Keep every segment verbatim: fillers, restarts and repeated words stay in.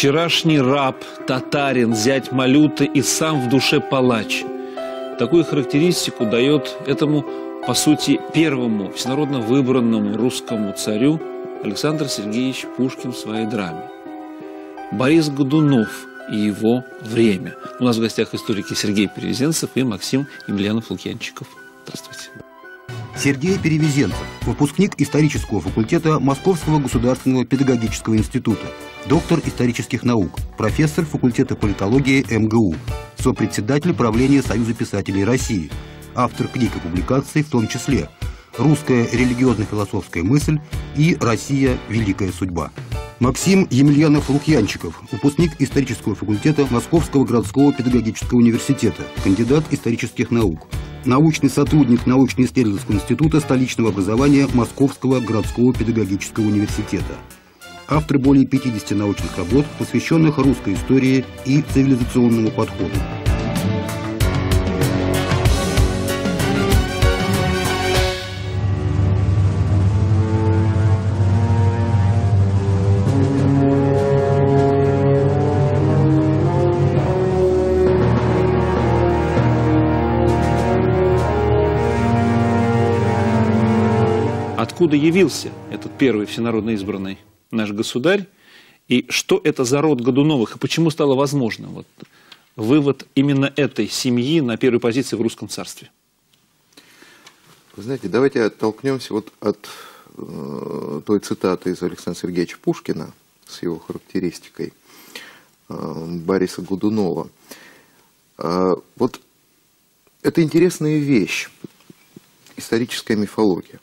Вчерашний раб, татарин, зять Малюта и сам в душе палач. Такую характеристику дает этому, по сути, первому всенародно выбранному русскому царю Александр Сергеевич Пушкин в своей драме. Борис Годунов и его время. У нас в гостях историки Сергей Перевезенцев и Максим Емельянов-Лукьянчиков. Здравствуйте. Сергей Перевезенцев, выпускник исторического факультета Московского государственного педагогического института, доктор исторических наук, профессор факультета политологии эм гэ у, сопредседатель правления Союза писателей России, автор книг и публикаций, в том числе «Русская религиозно-философская мысль» и «Россия. Великая судьба». Максим Емельянов-Лукьянчиков, выпускник исторического факультета Московского городского педагогического университета, кандидат исторических наук, научный сотрудник научно-исследовательского института столичного образования Московского городского педагогического университета, автор более пятидесяти научных работ, посвященных русской истории и цивилизационному подходу. Откуда явился этот первый всенародно избранный наш государь, и что это за род Годуновых, и почему стало возможным вот, вывод именно этой семьи на первой позиции в русском царстве? Вы знаете, давайте оттолкнемся вот от э, той цитаты из Александра Сергеевича Пушкина с его характеристикой э, Бориса Годунова. Э, вот это интересная вещь, историческая мифология.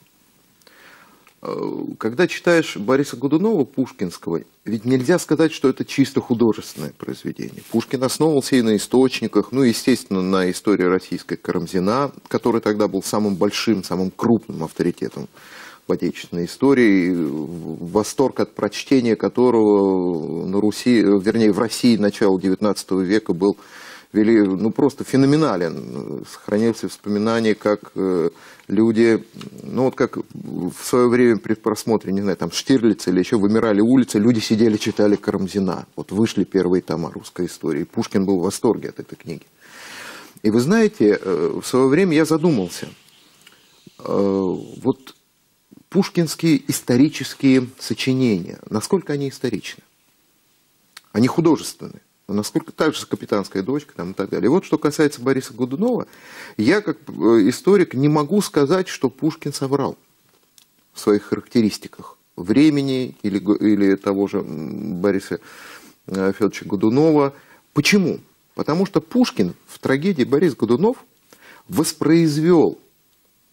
Когда читаешь Бориса Годунова, пушкинского, ведь нельзя сказать, что это чисто художественное произведение. Пушкин основывался и на источниках, ну, естественно, на истории российской Карамзина, который тогда был самым большим, самым крупным авторитетом в отечественной истории, восторг от прочтения которого на Руси, вернее, в России начала девятнадцатого века был вели, ну, просто феноменален. Сохранился воспоминание, как э, люди, ну, вот как в свое время при просмотре, не знаю, там, Штирлица или еще «Вымирали улицы», люди сидели, читали Карамзина. Вот вышли первые тома русской истории. Пушкин был в восторге от этой книги. И вы знаете, э, в свое время я задумался. Э, вот пушкинские исторические сочинения, насколько они историчны? Они художественны. Насколько так же «Капитанская дочка» там, и так далее. И вот что касается Бориса Годунова, я как историк не могу сказать, что Пушкин соврал в своих характеристиках времени или, или того же Бориса Федоровича Годунова. Почему? Потому что Пушкин в трагедии «Борис Годунов» воспроизвел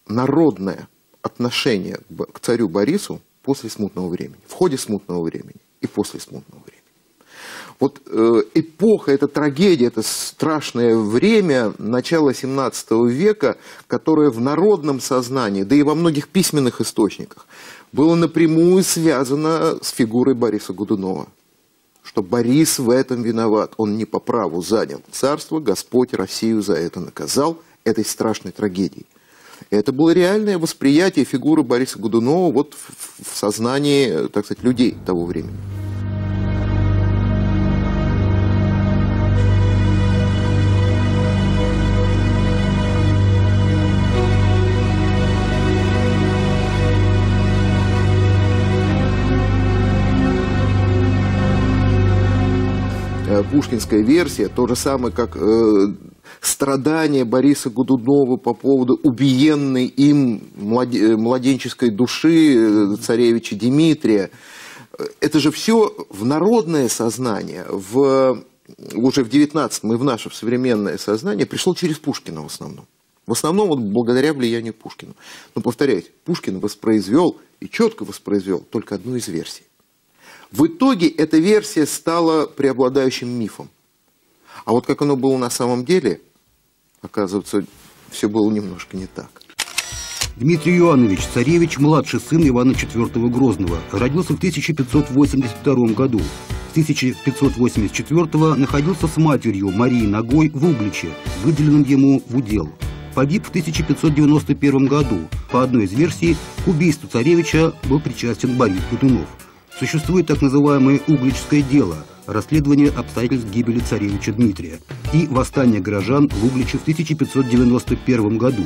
народное отношение к царю Борису после смутного времени, в ходе смутного времени и после смутного времени. Вот э, эпоха, эта трагедия, это страшное время, начало семнадцатого века, которое в народном сознании, да и во многих письменных источниках, было напрямую связано с фигурой Бориса Годунова. Что Борис в этом виноват, он не по праву занял царство, Господь Россию за это наказал, этой страшной трагедией. Это было реальное восприятие фигуры Бориса Годунова вот в, в сознании, так сказать, людей того времени. Пушкинская версия, то же самое, как э, страдание Бориса Годунова по поводу убиенной им младенческой души царевича Дмитрия. Это же все в народное сознание, в, уже в девятнадцатом и в наше современное сознание пришло через Пушкина в основном. В основном вот благодаря влиянию Пушкина. Но, повторяюсь, Пушкин воспроизвел и четко воспроизвел только одну из версий. В итоге эта версия стала преобладающим мифом. А вот как оно было на самом деле, оказывается, все было немножко не так. Дмитрий Иоаннович Царевич, младший сын Ивана четвёртого Грозного, родился в тысяча пятьсот восемьдесят втором году. С тысяча пятьсот восемьдесят четвёртого находился с матерью Марией Ногой в Угличе, выделенным ему в удел. Погиб в тысяча пятьсот девяносто первом году. По одной из версий, к убийству царевича был причастен Борис Годунов. Существует так называемое «угличское дело», расследование обстоятельств гибели царевича Дмитрия и восстание горожан в Угличе в тысяча пятьсот девяносто первом году.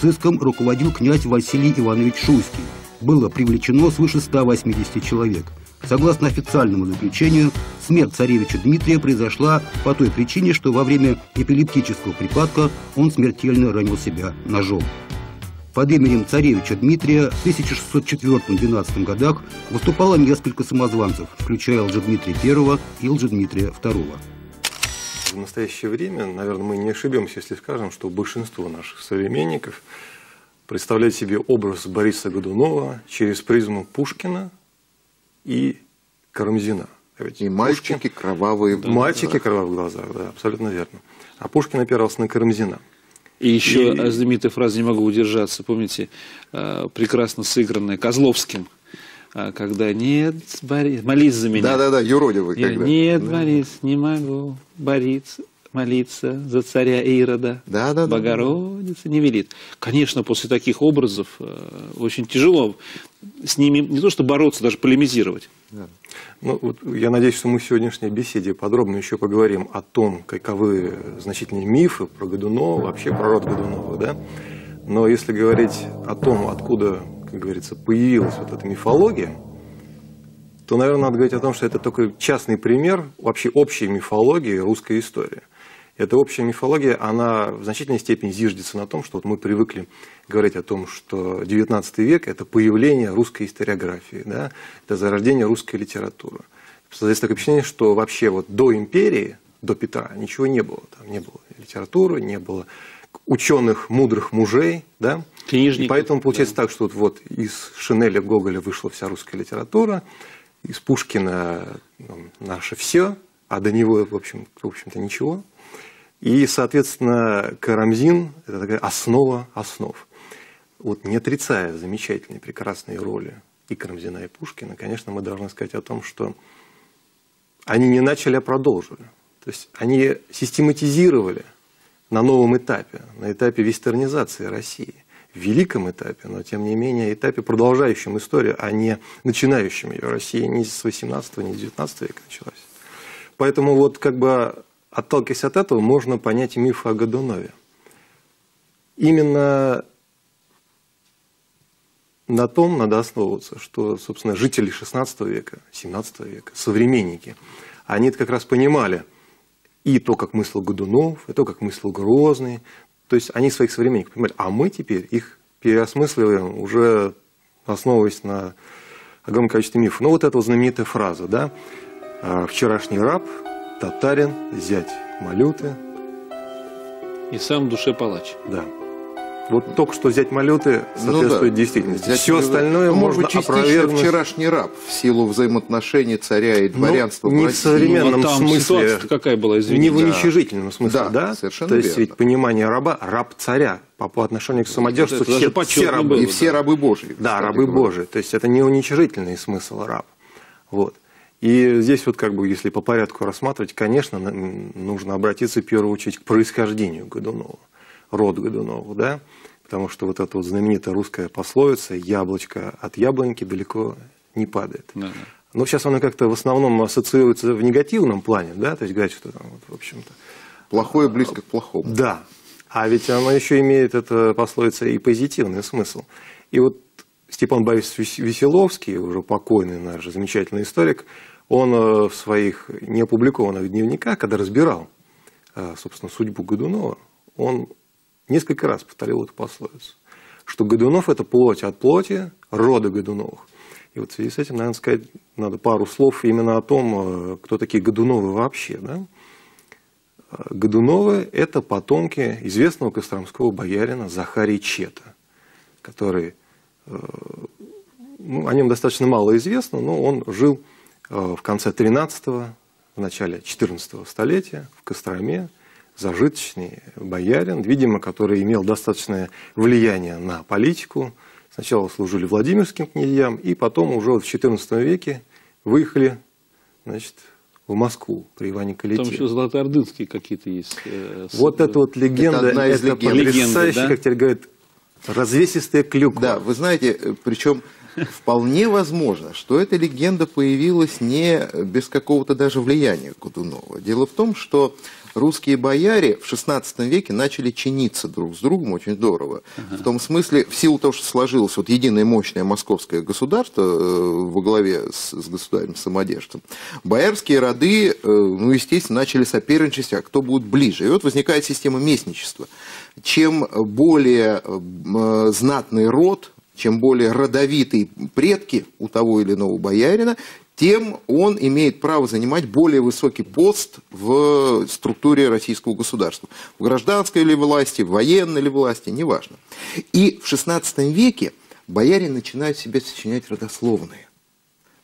Сыском руководил князь Василий Иванович Шуйский. Было привлечено свыше ста восьмидесяти человек. Согласно официальному заключению, смерть царевича Дмитрия произошла по той причине, что во время эпилептического припадка он смертельно ранил себя ножом. Под именем царевича Дмитрия в тысяча шестьсот четвёртом — тысяча девятьсот двенадцатом годах выступало несколько самозванцев, включая Лжедмитрия Первого и Лжедмитрия Второго. В настоящее время, наверное, мы не ошибемся, если скажем, что большинство наших современников представляет себе образ Бориса Годунова через призму Пушкина и Карамзина. Ведь и мальчики Пушкин... кровавые в глазах. Мальчики кровавые в глазах, да, абсолютно верно. А Пушкин опирался на Карамзина. И еще и... знаменитая фраза «не могу удержаться», помните, прекрасно сыгранная Козловским, когда «нет, Борис, молись за меня». Да-да-да, юродивый. Нет, когда. «Нет, да. Борис, не могу, Борис, молиться за царя Ирода, да, да, Богородица да. не велит». Конечно, после таких образов очень тяжело с ними не то что бороться, даже полемизировать. Да. Ну, вот, я надеюсь, что мы в сегодняшней беседе подробно еще поговорим о том, каковы значительные мифы про Годунова, вообще про род Годунова, да? Но если говорить о том, откуда, как говорится, появилась вот эта мифология, то, наверное, надо говорить о том, что это только частный пример вообще общей мифологии русской истории. Эта общая мифология, она в значительной степени зиждется на том, что вот мы привыкли говорить о том, что девятнадцатый век – это появление русской историографии, да? Это зарождение русской литературы. Создается такое впечатление, что вообще вот до империи, до Петра ничего не было. Там не было литературы, не было ученых, мудрых мужей. Да? И поэтому получается да. так, что вот, вот из Шинеля Гоголя вышла вся русская литература, из Пушкина там, наше все, а до него, в общем-то, в общем-то, ничего. И, соответственно, Карамзин – это такая основа основ. Вот не отрицая замечательные, прекрасные роли и Карамзина, и Пушкина, конечно, мы должны сказать о том, что они не начали, а продолжили. То есть они систематизировали на новом этапе, на этапе вестернизации России, в великом этапе, но, тем не менее, этапе, продолжающем историю, а не начинающем ее. Россия не с восемнадцатого, не с девятнадцатого века началась. Поэтому вот как бы... Отталкиваясь от этого, можно понять миф о Годунове. Именно на том надо основываться, что, собственно, жители шестнадцатого века, семнадцатого века, современники, они как раз понимали и то, как мыслил Годунов, и то, как мыслил Грозный. То есть они своих современников понимали, а мы теперь их переосмысливаем, уже основываясь на огромном количестве мифов. Ну вот эта вот знаменитая фраза, да, «Вчерашний раб... татарин, зять Малюты». И сам в душе палач. Да. Вот только что «зять Малюты» соответствует ну, да. действительности. Зять Все остальное ну, можно опровергнуть. Вчерашний раб в силу взаимоотношений царя и дворянства. Ну, не в современном ну, там смысле, какая была, извините. Не в уничижительном да. смысле, да? да? Совершенно То есть верно. Ведь понимание раба, раб царя по, по отношению к самодержцу, все, все рабы. Было, и да. все рабы Божьи. Да, рабы говоря. Божьи. То есть это не уничижительный смысл раб. Вот. И здесь вот как бы, если по порядку рассматривать, конечно, нужно обратиться в первую очередь к происхождению Годунова, род Годунова, да, потому что вот эта вот знаменитая русская пословица «яблочко от яблоньки далеко не падает». Да-да. Но сейчас она как-то в основном ассоциируется в негативном плане, да, то есть говорят, что там, вот, в общем-то… Плохое близко к плохому. Да, а ведь она еще имеет, эта пословица, и позитивный смысл. И вот Степан Борисович Веселовский, уже покойный наш замечательный историк, он в своих неопубликованных дневниках, когда разбирал, собственно, судьбу Годунова, он несколько раз повторил эту пословицу, что Годунов – это плоть от плоти рода Годуновых. И вот в связи с этим, наверное, сказать надо пару слов именно о том, кто такие Годуновы вообще. Да? Годуновы – это потомки известного костромского боярина Захария Чета, который, ну, о нем достаточно мало известно, но он жил в конце тринадцатого, в начале четырнадцатого столетия в Костроме, зажиточный боярин, видимо, который имел достаточное влияние на политику. Сначала служили владимирским князьям, и потом уже вот в четырнадцатом веке выехали, значит, в Москву при Иване Калите. Там еще золотоордынские какие-то есть. Э, вот э, эта вот легенда, это, одна из это легенд. Потрясающе, легенда, да? Как теперь говорят, развесистая клюква. Да, вы знаете, причем Вполне возможно, что эта легенда появилась не без какого-то даже влияния Годунова. Дело в том, что русские бояре в шестнадцатом веке начали чиниться друг с другом очень здорово. Ага. В том смысле, в силу того, что сложилось вот единое мощное московское государство э, во главе с, с государем-самодержцем, боярские роды, э, ну, естественно, начали соперничать, а кто будет ближе. И вот возникает система местничества. Чем более э, знатный род, чем более родовитые предки у того или иного боярина, тем он имеет право занимать более высокий пост в структуре российского государства. В гражданской ли власти, в военной ли власти, неважно. И в шестнадцатом веке бояре начинают себе сочинять родословные,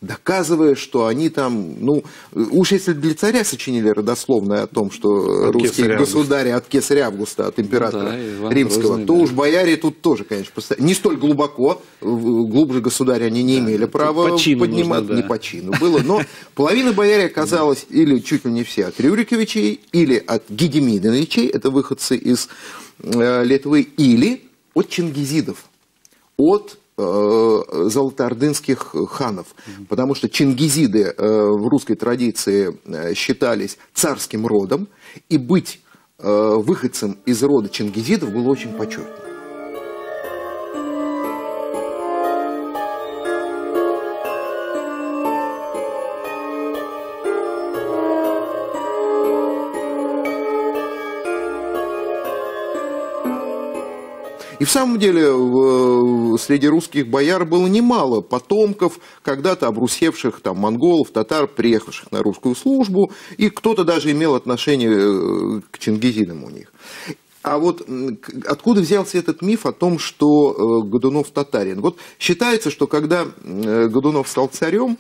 доказывая, что они там, ну, уж если для царя сочинили родословное о том, что от русские государи от Кесаря Августа, от императора ну, да, римского, Грозный, то да. уж бояре тут тоже, конечно, не столь глубоко, глубже государя они не да, имели права поднимать, да. не по чину было, но половина бояре оказалась, или чуть ли не все, от Рюриковичей, или от Гедеминовичей, это выходцы из Литвы, или от чингизидов, от золотоордынских ханов, потому что чингизиды в русской традиции считались царским родом, и быть выходцем из рода чингизидов было очень почетно. И в самом деле в, среди русских бояр было немало потомков, когда-то обрусевших там, монголов, татар, приехавших на русскую службу, и кто-то даже имел отношение к чингизидам у них. А вот откуда взялся этот миф о том, что Годунов татарин? Вот считается, что когда Годунов стал царем,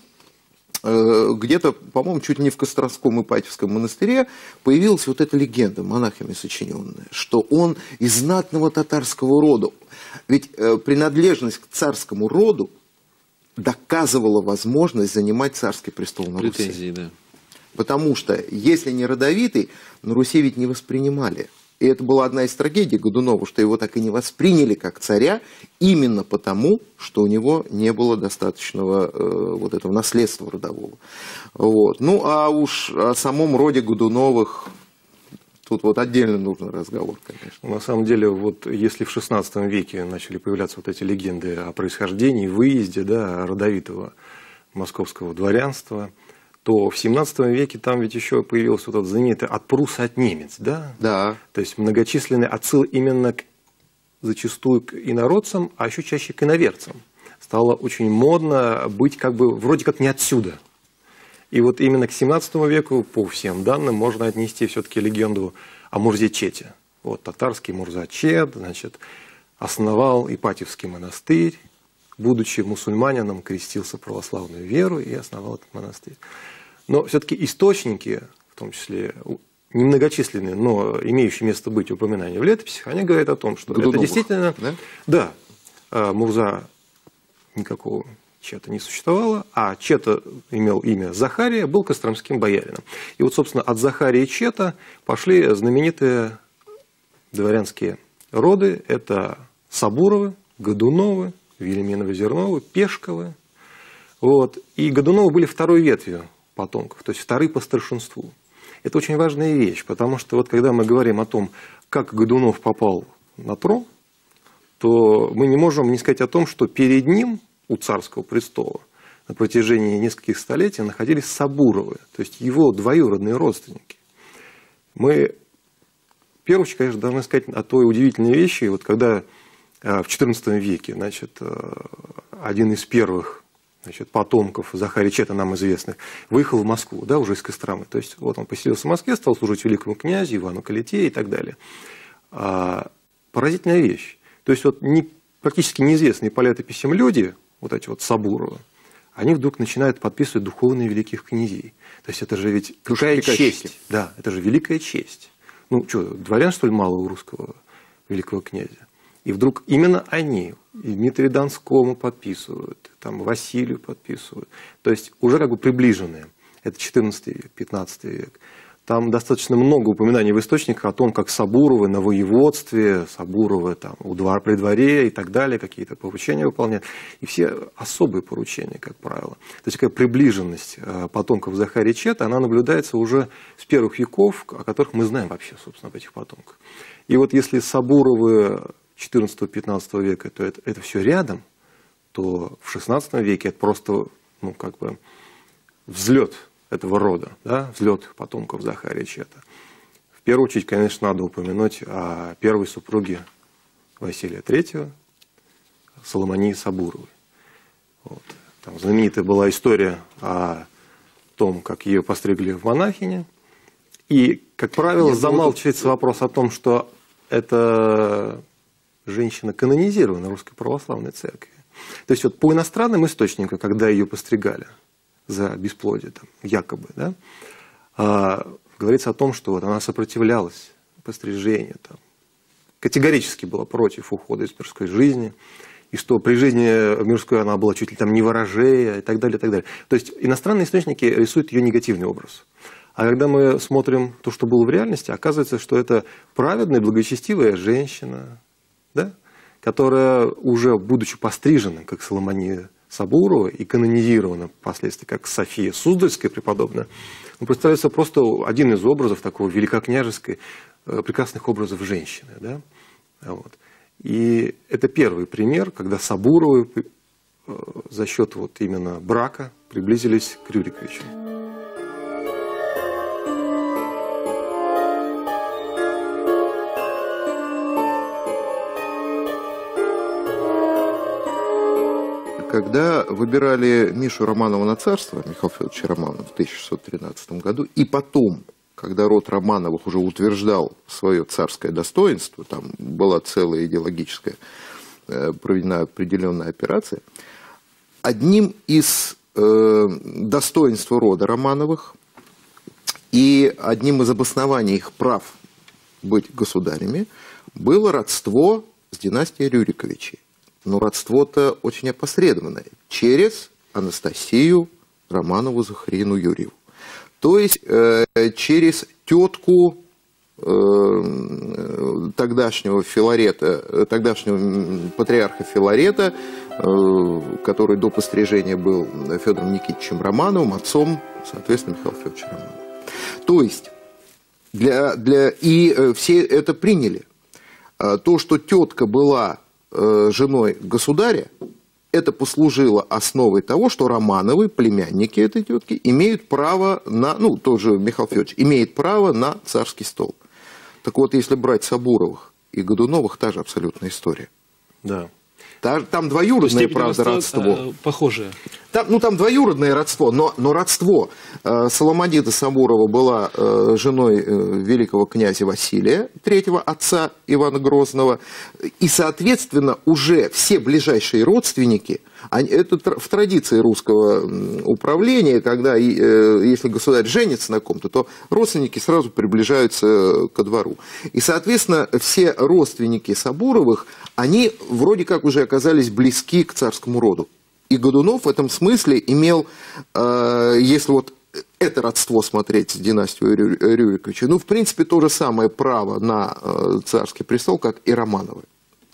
где-то, по-моему, чуть ли не в Костромском Ипатьевском монастыре появилась вот эта легенда, монахами сочиненная, что он из знатного татарского рода. Ведь принадлежность к царскому роду доказывала возможность занимать царский престол на Руси. Претензии, да. Потому что, если не родовитый, на Руси ведь не воспринимали. И это была одна из трагедий Годунова, что его так и не восприняли как царя, именно потому, что у него не было достаточного э, вот этого наследства родового. Вот. Ну, а уж о самом роде Годуновых тут вот отдельно нужен разговор, конечно. На самом деле, вот если в шестнадцатом веке начали появляться вот эти легенды о происхождении, выезде, да, родовитого московского дворянства, то в семнадцатом веке там ведь еще появился вот этот знаменитый «от пруса от немец», да? Да. То есть многочисленные отсылы именно к, зачастую к инородцам, а еще чаще к иноверцам. Стало очень модно быть как бы вроде как не отсюда. И вот именно к семнадцатому веку, по всем данным, можно отнести все-таки легенду о Мурзечете. Вот татарский Мурзечет, значит, основал Ипатьевский монастырь, будучи мусульманином, крестился в православную веру и основал этот монастырь. Но все-таки источники, в том числе немногочисленные, но имеющие место быть упоминания в летописях, они говорят о том, что Годуновых, это действительно... Да? Да, Мурза никакого чета не существовало, а Чета имел имя Захария, был костромским боярином. И вот, собственно, от Захарии Чета пошли знаменитые дворянские роды. Это Сабуровы, Годуновы, Вельяминовы, Зерновы, Пешковы. Вот. И Годуновы были второй ветвью потомков, то есть вторые по старшинству. Это очень важная вещь, потому что вот когда мы говорим о том, как Годунов попал на трон, то мы не можем не сказать о том, что перед ним у царского престола на протяжении нескольких столетий находились Сабуровы, то есть его двоюродные родственники. Мы, в первую очередь, конечно, должны сказать о той удивительной вещи, вот когда в четырнадцатом веке, значит, один из первых, значит, потомков Захария Чета, нам известных, выехал в Москву, да, уже из Костромы. То есть вот он поселился в Москве, стал служить великому князю, Ивану Калите и так далее. А, поразительная вещь. То есть вот не, практически неизвестные по летописям люди, вот эти вот Сабуровы, они вдруг начинают подписывать духовные великих князей. То есть это же ведь какая честь. Да, это же великая честь. Ну что, дворян, что ли, мало у русского великого князя? И вдруг именно они, и Дмитрию Донскому подписывают, там, Василию подписывают. То есть уже как бы приближенные. Это четырнадцатый век, пятнадцатый век. Там достаточно много упоминаний в источниках о том, как Сабуровы на воеводстве, Сабуровы там, у двор, при дворе и так далее, какие-то поручения выполняют. И все особые поручения, как правило. То есть такая приближенность потомков Захария Чета, она наблюдается уже с первых веков, о которых мы знаем вообще, собственно, об этих потомках. И вот если Сабуровы четырнадцатого-пятнадцатого века, то это, это все рядом, то в шестнадцатом веке это просто, ну, как бы, взлет этого рода, да, взлет потомков Захария Чета. В первую очередь, конечно, надо упомянуть о первой супруге Василия третьего, Соломонии Сабуровой. Вот. Там знаменитая была история о том, как ее постригли в монахине. И, как правило, замалчивается буду... вопрос о том, что эта женщина канонизирована в Русской Православной Церкви. То есть вот по иностранным источникам, когда ее постригали за бесплодие, там, якобы, да, а, говорится о том, что вот она сопротивлялась пострижению, там, категорически была против ухода из мирской жизни, и что при жизни мирской она была чуть ли там не ворожея, и так далее, и так далее. То есть иностранные источники рисуют ее негативный образ. А когда мы смотрим то, что было в реальности, оказывается, что это праведная, благочестивая женщина, да, которая, уже будучи пострижена, как Соломония Сабурова, и канонизирована впоследствии, как София Суздальская преподобная, представляется просто один из образов такого великокняжеской, прекрасных образов женщины. Да? Вот. И это первый пример, когда Сабуровы за счет вот именно брака приблизились к Рюриковичам. Когда выбирали Мишу Романова на царство, Михаила Федоровича Романова, в тысяча шестьсот тринадцатом году, и потом, когда род Романовых уже утверждал свое царское достоинство, там была целая идеологическая, проведена определенная операция, одним из э, достоинств рода Романовых и одним из обоснований их прав быть государями было родство с династией Рюриковичей. Но родство-то очень опосредованное. Через Анастасию Романову Захарину Юрьеву. То есть э, через тетку э, тогдашнего Филарета, тогдашнего патриарха Филарета, э, который до пострижения был Федором Никитичем Романовым, отцом, соответственно, Михаила Федоровича Романова. То есть, для, для, и все это приняли. То, что тетка была женой государя, это послужило основой того, что Романовы, племянники этой тетки, имеют право на, ну, тоже Михаил Федорович, имеет право на царский стол. Так вот, если брать Сабуровых и Годуновых, та же абсолютная история. Да. Та, там двоюродное, правда, родство. Похожее. Там, ну, там двоюродное родство, но, но родство. Соломонида Сабурова была женой великого князя Василия третьего, отца Ивана Грозного. И, соответственно, уже все ближайшие родственники, они, это в традиции русского управления, когда, если государь женится на ком-то, то родственники сразу приближаются ко двору. И, соответственно, все родственники Сабуровых, они вроде как уже оказались близки к царскому роду. И Годунов в этом смысле имел, э, если вот это родство смотреть с династией Рю- Рюриковича, ну, в принципе, то же самое право на э, царский престол, как и Романовы.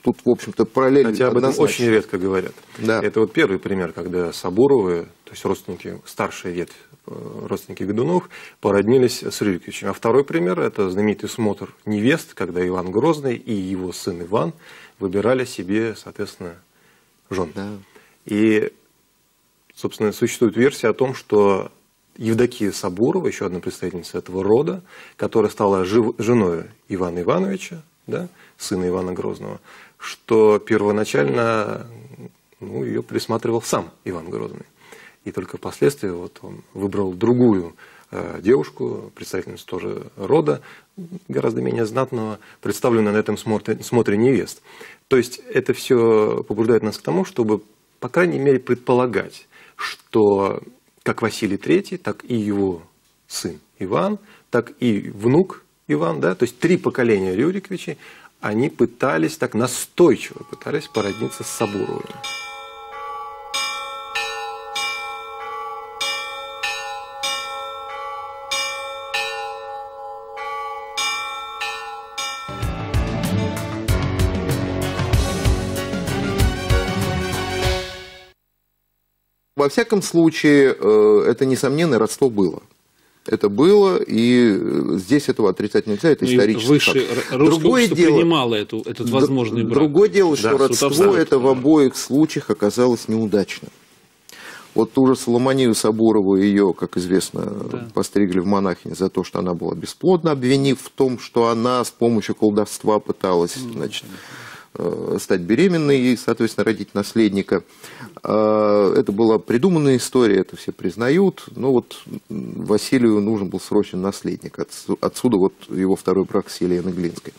Тут, в общем-то, параллельно. Хотя об этом очень редко говорят. Да. Это вот первый пример, когда Сабуровы, то есть родственники, старшая ветвь, родственники Годунов, породнились с Рюриковичем. А второй пример – это знаменитый смотр невест, когда Иван Грозный и его сын Иван выбирали себе, соответственно, жен. Да. И, собственно, существует версия о том, что Евдокия Сабурова, еще одна представительница этого рода, которая стала жив... женой Ивана Ивановича, да, сына Ивана Грозного, что первоначально, ну, ее присматривал сам Иван Грозный. И только впоследствии вот он выбрал другую э, девушку, представительницу тоже рода, гораздо менее знатного, представленную на этом смотре, смотре невест. То есть это все побуждает нас к тому, чтобы, по крайней мере, предполагать, что как Василий третий, так и его сын Иван, так и внук Иван, да, то есть три поколения Рюриковичей, они пытались, так настойчиво пытались породниться с Сабуровыми. Во всяком случае, это несомненное родство было. Это было, и здесь этого отрицать нельзя, это исторически факт. Другое дело, принимало эту, этот возможный брак. Другое дело, что да, родство это в обоих случаях оказалось неудачным. Вот ту же Соломонию Сабурову, ее, как известно, да. постригли в монахини за то, что она была бесплодна, обвинив в том, что она с помощью колдовства пыталась, значит, стать беременной и, соответственно, родить наследника. Это была придуманная история, это все признают, но вот Василию нужен был срочно наследник. Отсюда вот его второй брак с Еленой Глинской.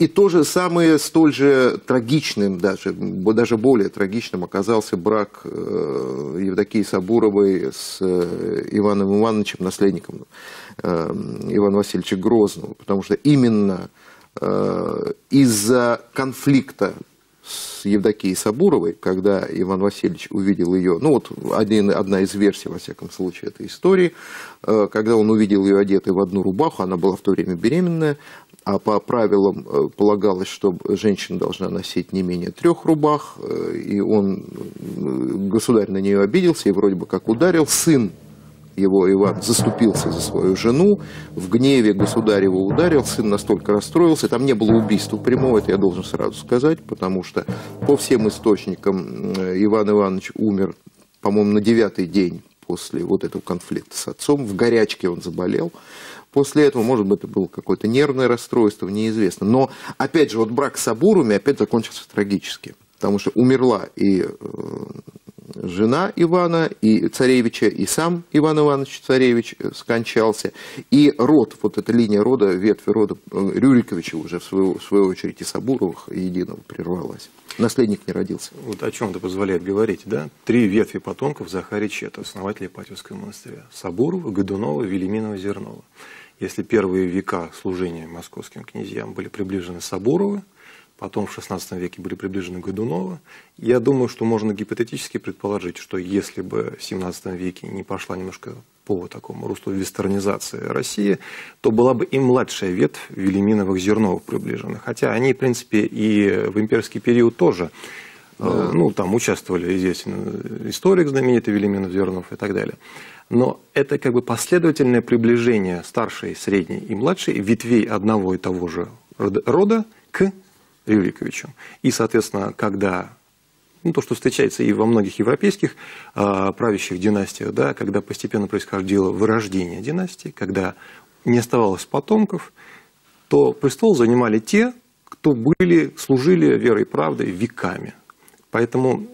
И то же самое, столь же трагичным, даже, даже более трагичным оказался брак Евдокии Сабуровой с Иваном Ивановичем, наследником Ивана Васильевича Грозного, потому что именно из-за конфликта с Евдокией Сабуровой, когда Иван Васильевич увидел ее, ну вот один, одна из версий, во всяком случае, этой истории, когда он увидел ее одетой в одну рубаху, она была в то время беременная, а по правилам полагалось, что женщина должна носить не менее трех рубах, и он, государь, на нее обиделся и вроде бы как ударил, сын его Иван заступился за свою жену, в гневе государь его ударил, сын настолько расстроился, там не было убийства прямого, это я должен сразу сказать, потому что по всем источникам Иван Иванович умер, по-моему, на девятый день после вот этого конфликта с отцом, в горячке он заболел. После этого, может быть, это было какое-то нервное расстройство, неизвестно. Но, опять же, вот брак с Сабуровыми опять закончился трагически, потому что умерла и жена Ивана и царевича, и сам Иван Иванович царевич скончался, и род, вот эта линия рода, ветви рода Рюриковича уже в свою, в свою очередь и Сабуровых единого прервалась. Наследник не родился. Вот о чем это позволяет говорить, да? Три ветви потомков Захария Чета, основателя Ипатьевского монастыря. Сабурова, Годунова, Вельяминова, Зернова. Если первые века служения московским князьям были приближены Сабуровы, потом в шестнадцатом веке были приближены Годунова. Я думаю, что можно гипотетически предположить, что если бы в семнадцатом веке не пошла немножко по такому руслу вестернизации России, то была бы и младшая ветвь Вельяминовых-Зерновых приближена. Хотя они, в принципе, и в имперский период тоже. Да. Ну, там участвовали, известен историк знаменитый Вельяминов-Зернов и так далее. Но это как бы последовательное приближение старшей, средней и младшей ветвей одного и того же рода к Рюриковичем. И, соответственно, когда, ну, то, что встречается и во многих европейских э, правящих династиях, да, когда постепенно происходило вырождение династии, когда не оставалось потомков, то престол занимали те, кто были, служили верой и правдой веками. Поэтому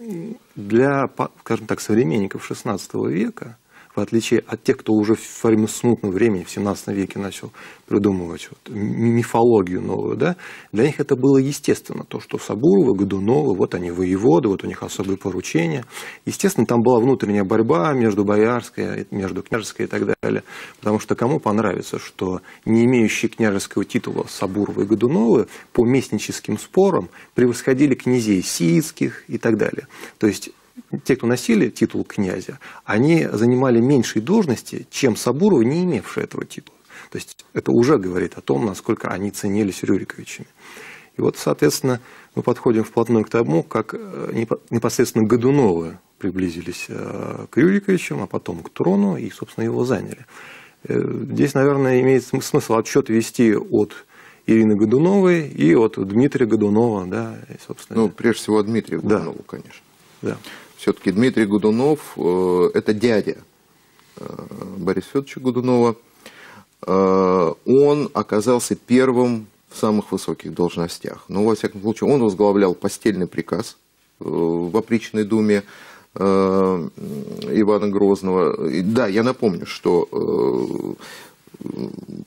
для, скажем так, современников шестнадцатого века, в отличие от тех, кто уже в время смутного времени, в семнадцатом веке начал придумывать вот, мифологию новую, да, для них это было естественно, то, что Сабуровы, Годуновы, вот они воеводы, вот у них особые поручения. Естественно, там была внутренняя борьба между боярской, между княжеской и так далее, потому что кому понравится, что не имеющие княжеского титула Сабуровы и Годуновы по местническим спорам превосходили князей сиитских и так далее. То есть те, кто носили титул князя, они занимали меньшие должности, чем Сабуровы, не имевшие этого титула. То есть это уже говорит о том, насколько они ценились Рюриковичами. И вот, соответственно, мы подходим вплотную к тому, как непосредственно Годуновы приблизились к Рюриковичам, а потом к трону и, собственно, его заняли. Здесь, наверное, имеет смысл отсчет вести от Ирины Годуновой и от Дмитрия Годунова. Да, и, собственно, ну, прежде всего, Дмитрия Годунова, да, конечно. Да. Все-таки Дмитрий Годунов э, – это дядя э, Бориса Федоровича Годунова. Э, он оказался первым в самых высоких должностях. Но, во всяком случае, он возглавлял постельный приказ э, в опричной думе э, Ивана Грозного. И, да, я напомню, что э,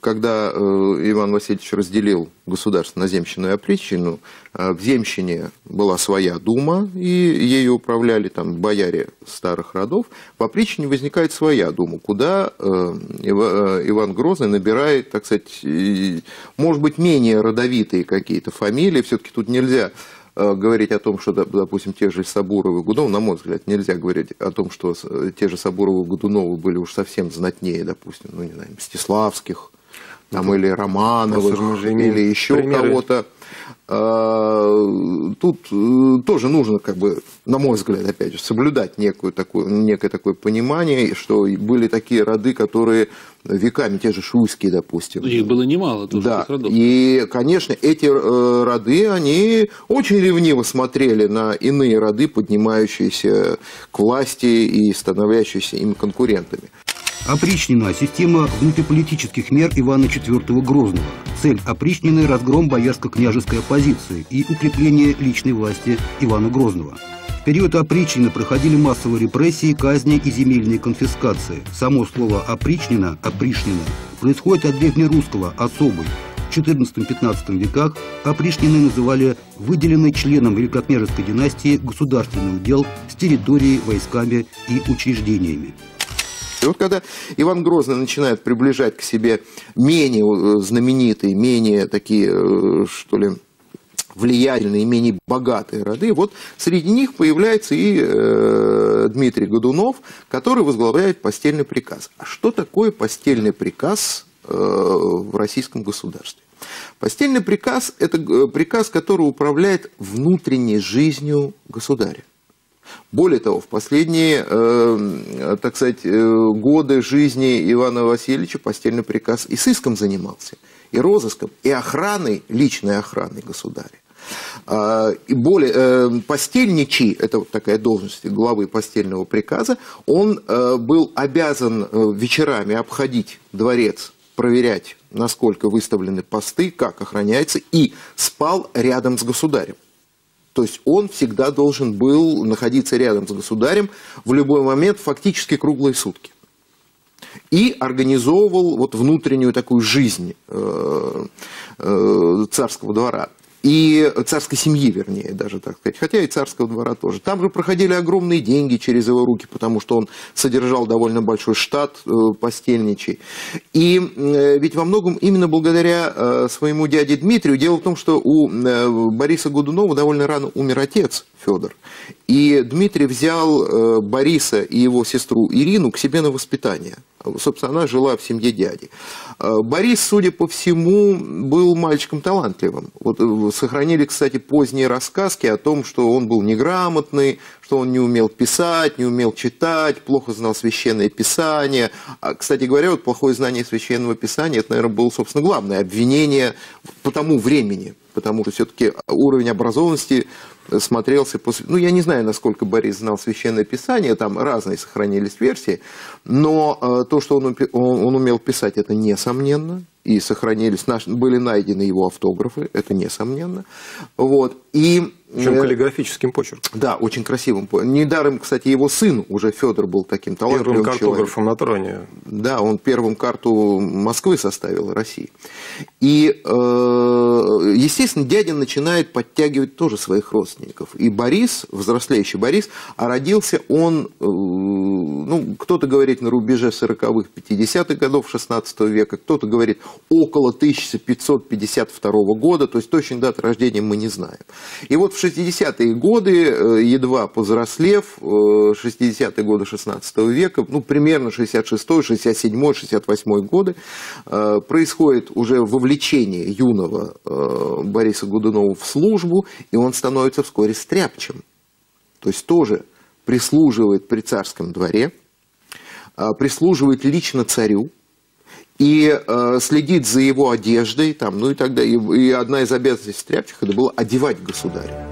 когда э, Иван Васильевич разделил государство на земщину и опричнину, в земщине была своя дума, и ею управляли там бояре старых родов, в опричнине возникает своя дума, куда Иван Грозный набирает, так сказать, может быть, менее родовитые какие-то фамилии, все-таки тут нельзя говорить о том, что, допустим, те же Сабуровы и Годуновы, на мой взгляд, нельзя говорить о том, что те же Сабуровы и Годуновы были уж совсем знатнее, допустим, ну, не знаю, Мстиславских. там, или Романовых, или еще кого-то. Тут тоже нужно, как бы, на мой взгляд, опять же, соблюдать некую такую, некое такое понимание, что были такие роды, которые веками, те же шуйские, допустим. Их было немало тоже, да. Родов. И, конечно, эти роды, они очень ревниво смотрели на иные роды, поднимающиеся к власти и становящиеся им конкурентами. Опричнина – система внутриполитических мер Ивана четвёртого Грозного. Цель опричнины – разгром боярско-княжеской оппозиции и укрепление личной власти Ивана Грозного. В период опричнины проходили массовые репрессии, казни и земельные конфискации. Само слово «опричнина» – «опришнина» происходит от древнерусского «особый». В четырнадцатом-пятнадцатом веках опришнины называли выделенный членом великокняжеской династии государственный удел с территорией, войсками и учреждениями. И вот когда Иван Грозный начинает приближать к себе менее знаменитые, менее такие, что ли, влиятельные, менее богатые роды, вот среди них появляется и э, Дмитрий Годунов, который возглавляет постельный приказ. А что такое постельный приказ э, в российском государстве? Постельный приказ – это приказ, который управляет внутренней жизнью государя. Более того, в последние, э, так сказать, э, годы жизни Ивана Васильевича постельный приказ и сыском занимался, и розыском, и охраной, личной охраной государя. Э, и более, э, постельничий, это вот такая должность главы постельного приказа, он э, был обязан э, вечерами обходить дворец, проверять, насколько выставлены посты, как охраняется, и спал рядом с государем. То есть он всегда должен был находиться рядом с государем в любой момент, фактически круглые сутки. И организовывал вот внутреннюю такую жизнь э, э, царского двора. И царской семьи, вернее, даже так сказать. Хотя и царского двора тоже. Там же проходили огромные деньги через его руки, потому что он содержал довольно большой штат э, постельничий. И э, ведь во многом именно благодаря э, своему дяде Дмитрию. Дело в том, что у э, Бориса Годунова довольно рано умер отец Федор. И Дмитрий взял э, Бориса и его сестру Ирину к себе на воспитание. Собственно, она жила в семье дяди. Борис, судя по всему, был мальчиком талантливым. Вот сохранили, кстати, поздние рассказки о том, что он был неграмотный, что он не умел писать, не умел читать, плохо знал священное писание. А, кстати говоря, вот плохое знание священного писания, это, наверное, было, собственно, главное обвинение по тому времени. Потому что все-таки уровень образованности смотрелся после... Ну, я не знаю, насколько Борис знал священное писание, там разные сохранились версии, но то, что он, он умел писать, это несомненно, и сохранились, были найдены его автографы, это несомненно. Вот. И... Причем каллиграфическим почерком. Да, очень красивым. Недаром, кстати, его сын, уже Федор, был таким талантливым человеком. Первым картографом на троне. Да, он первым карту Москвы составил, России. И, естественно, дядя начинает подтягивать тоже своих родственников. И Борис, взрослеющий Борис, а родился он, ну, кто-то говорит на рубеже сороковых-пятидесятых годов шестнадцатого века, кто-то говорит около тысяча пятьсот пятьдесят второго года, то есть точной даты рождения мы не знаем. И вот в шестидесятые годы, едва повзрослев, шестидесятые годы шестнадцатого века, ну, примерно шестьдесят шестой, шестьдесят седьмой, шестьдесят восьмой годы, происходит уже вовлечение юного Бориса Годунова в службу, и он становится вскоре стряпчем. То есть тоже прислуживает при царском дворе, прислуживает лично царю, и э, следит за его одеждой, там, ну и тогда и, и одна из обязанностей стряпчих это было одевать государя.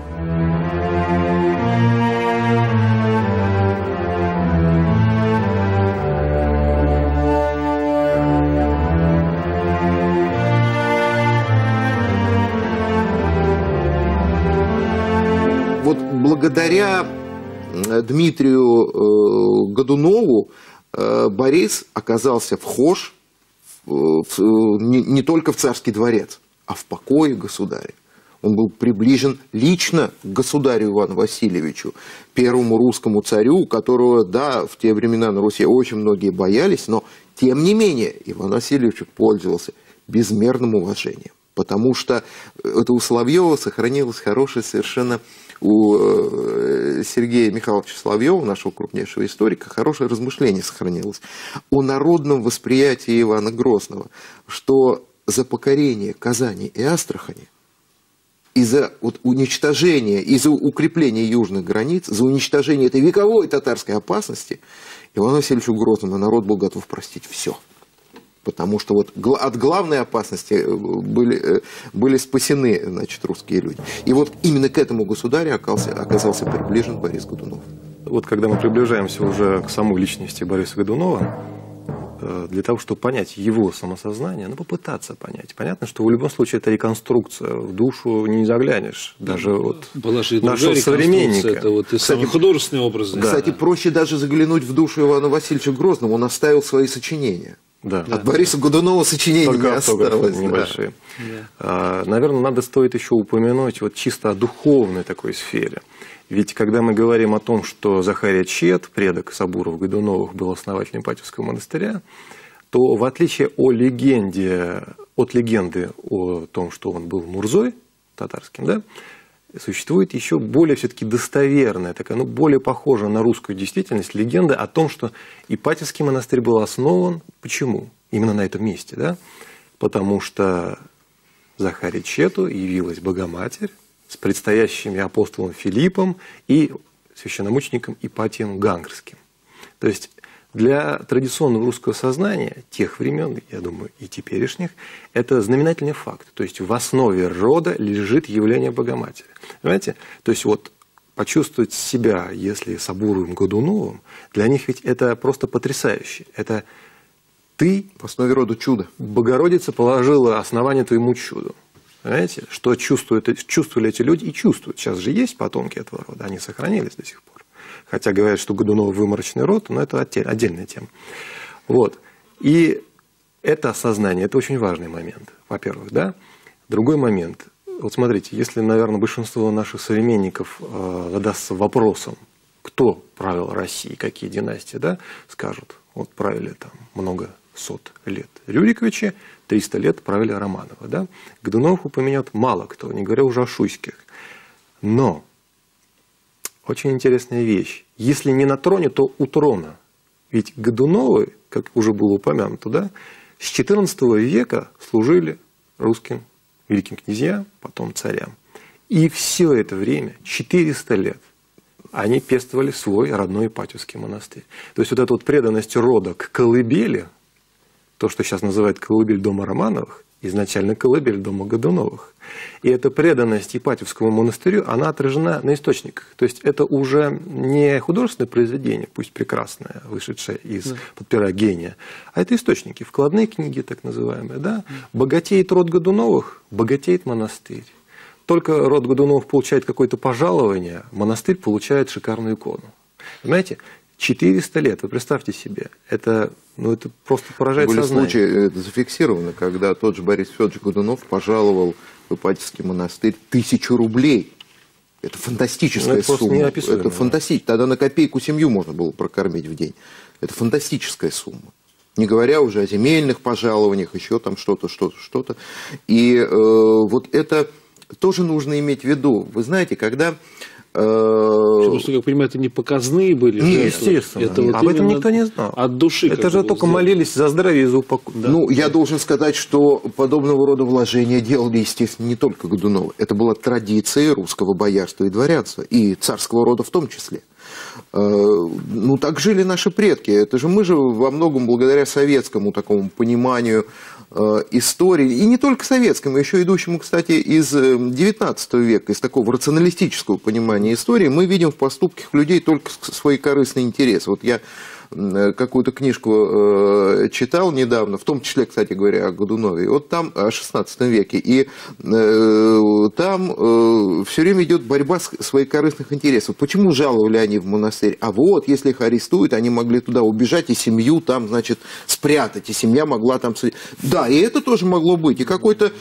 Вот благодаря Дмитрию э, Годунову э, Борис оказался вхож Не, не только в царский дворец, а в покое государя. Он был приближен лично к государю Ивану Васильевичу, первому русскому царю, которого, да, в те времена на Руси очень многие боялись, но, тем не менее, Иван Васильевич пользовался безмерным уважением. Потому что это у Соловьева сохранилось хорошее совершенно у Сергея Михайловича Соловьева, нашего крупнейшего историка, хорошее размышление сохранилось о народном восприятии Ивана Грозного, что за покорение Казани и Астрахани и за вот, уничтожение, и за укрепление южных границ, за уничтожение этой вековой татарской опасности, Ивану Васильевичу Грозному народ был готов простить все. Потому что вот от главной опасности были, были спасены, значит, русские люди. И вот именно к этому государю оказался, оказался приближен Борис Годунов. Вот когда мы приближаемся уже к самой личности Бориса Годунова, для того, чтобы понять его самосознание, ну, попытаться понять. Понятно, что в любом случае это реконструкция. В душу не заглянешь, даже вот нашего современника. Это вот и кстати, художественный образ. Да. Кстати, проще даже заглянуть в душу Ивана Васильевича Грозного. Он оставил свои сочинения. Да. От да. Бориса Годунова сочинения не осталось. Небольшие. Да. Наверное, надо стоит еще упомянуть вот чисто о духовной такой сфере. Ведь когда мы говорим о том, что Захария Чет, предок Сабуров Годуновых, был основателем Ипатьевского монастыря, то в отличие от легенды, от легенды о том, что он был мурзой татарским, да, существует еще более все-таки достоверная, такая, ну, более похожая на русскую действительность легенда о том, что Ипатьевский монастырь был основан. Почему? Именно на этом месте. Да? Потому что Захарии Чету явилась Богоматерь с предстоящими апостолом Филиппом и священномучеником Ипатием Гангарским. То есть для традиционного русского сознания тех времен, я думаю, и теперешних, это знаменательный факт. То есть в основе рода лежит явление Богоматери. Понимаете? То есть вот почувствовать себя, если Сабуровым Годуновым, для них ведь это просто потрясающе. Это ты... В основе рода чудо. Богородица положила основание твоему чуду. Понимаете? Что чувствуют, чувствовали эти люди и чувствуют. Сейчас же есть потомки этого рода, они сохранились до сих пор. Хотя говорят, что Годунов выморочный род, но это отдельная тема. Вот. И это осознание, это очень важный момент, во-первых. Да? Другой момент. Вот смотрите, если, наверное, большинство наших современников задастся вопросом, кто правил Россией, какие династии, да, скажут, вот правили там много сот лет Рюриковичи, триста лет правили Романовы. Да? Годунов упомянет мало кто, не говоря уже о Шуйских. Но... Очень интересная вещь. Если не на троне, то у трона. Ведь Годуновы, как уже было упомянуто, да, с четырнадцатого века служили русским великим князьям, потом царям. И все это время, четыреста лет, они пестовали свой родной Ипатьевский монастырь. То есть вот эта вот преданность рода к колыбели, то, что сейчас называют колыбель дома Романовых, изначально колыбель дома Годуновых. И эта преданность Ипатьевскому монастырю, она отражена на источниках. То есть это уже не художественное произведение, пусть прекрасное, вышедшее из да. подпера гения, а это источники, вкладные книги, так называемые. Да? Богатеет род Годуновых, богатеет монастырь. Только род Годуновых получает какое-то пожалование, монастырь получает шикарную икону. Понимаете? четыреста лет, вы представьте себе, это, ну, это просто поражает были сознание. Были случаи, это зафиксировано, когда тот же Борис Федорович Годунов пожаловал в Ипатьевский монастырь тысячу рублей. Это фантастическая это сумма. Это фантастич... Тогда на копейку семью можно было прокормить в день. Это фантастическая сумма. Не говоря уже о земельных пожалованиях, еще там что-то, что-то, что-то. И э, вот это тоже нужно иметь в виду. Вы знаете, когда... Потому что, как понимаю, это не показные были. Не, естественно. Это вот об этом никто не знал. От души. Это же только сделано. Молились за здравие и за упокой. Да. Ну, я должен сказать, что подобного рода вложения делали, естественно, не только Годуновы. Это была традиция русского боярства и дворянства, и царского рода в том числе. Ну, так жили наши предки. Это же мы же во многом благодаря советскому такому пониманию истории, и не только советскому, еще идущему, кстати, из девятнадцатого века, из такого рационалистического понимания истории, мы видим в поступках людей только свой корыстный интерес. Вот я какую-то книжку читал недавно, в том числе, кстати говоря, о Годунове, вот там о шестнадцатом веке, и там все время идет борьба своих корыстных интересов. Почему жаловали они в монастырь? А вот, если их арестуют, они могли туда убежать и семью там, значит, спрятать, и семья могла там... Да, и это тоже могло быть, и какой-то...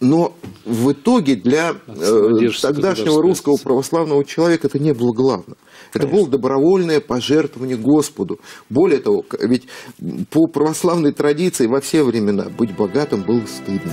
Но в итоге для э, тогдашнего русского православного человека это не было главным. Это было добровольное пожертвование Господу. Более того, ведь по православной традиции во все времена быть богатым было стыдно.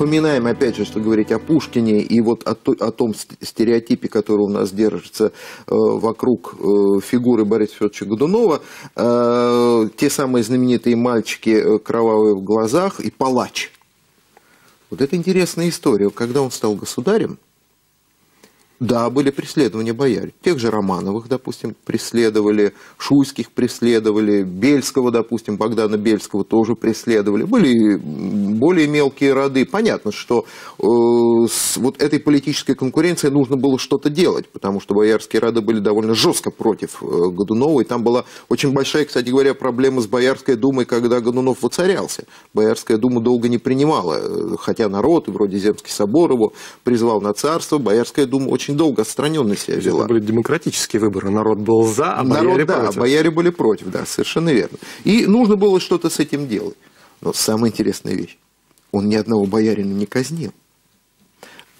вспоминаем, опять же, что говорить о Пушкине и вот о, о том стереотипе, который у нас держится вокруг фигуры Бориса Федоровича Годунова, те самые знаменитые мальчики, кровавые в глазах и палач. Вот это интересная история. Когда он стал государем, да, были преследования боярь. Тех же Романовых, допустим, преследовали, Шуйских преследовали, Бельского, допустим, Богдана Бельского тоже преследовали. Были более мелкие роды. Понятно, что э, с вот этой политической конкуренцией нужно было что-то делать, потому что боярские роды были довольно жестко против э, Годунова. И там была очень большая, кстати говоря, проблема с Боярской думой, когда Годунов воцарялся. Боярская дума долго не принимала, хотя народ, вроде Земский собор его призвал на царство, Боярская дума очень долго отстраненно себя вела. Это были демократические выборы. Народ был за, а бояре Народ, да, против. А бояре были против, да, совершенно верно. И нужно было что-то с этим делать. Но самая интересная вещь. Он ни одного боярина не казнил.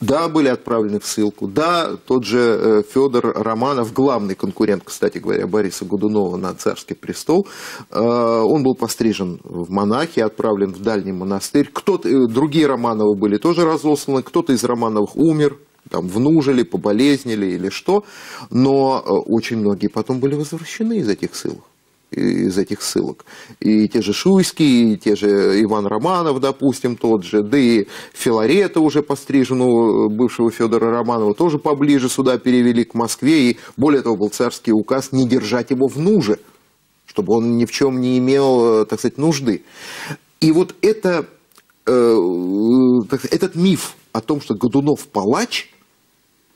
Да, были отправлены в ссылку. Да, тот же Федор Романов, главный конкурент, кстати говоря, Бориса Годунова на царский престол, он был пострижен в монахи, отправлен в дальний монастырь. Кто-то, другие Романовы были тоже разосланы, кто-то из Романовых умер, там, внужили, поболезнили или что, но очень многие потом были возвращены из этих ссылок. Из этих ссылок. И те же Шуйские, и те же Иван Романов, допустим, тот же, да и Филарета уже постриженного бывшего Федора Романова тоже поближе сюда перевели к Москве, и более того, был царский указ не держать его в нужде, чтобы он ни в чем не имел, так сказать, нужды. И вот это, этот миф о том, что Годунов палач,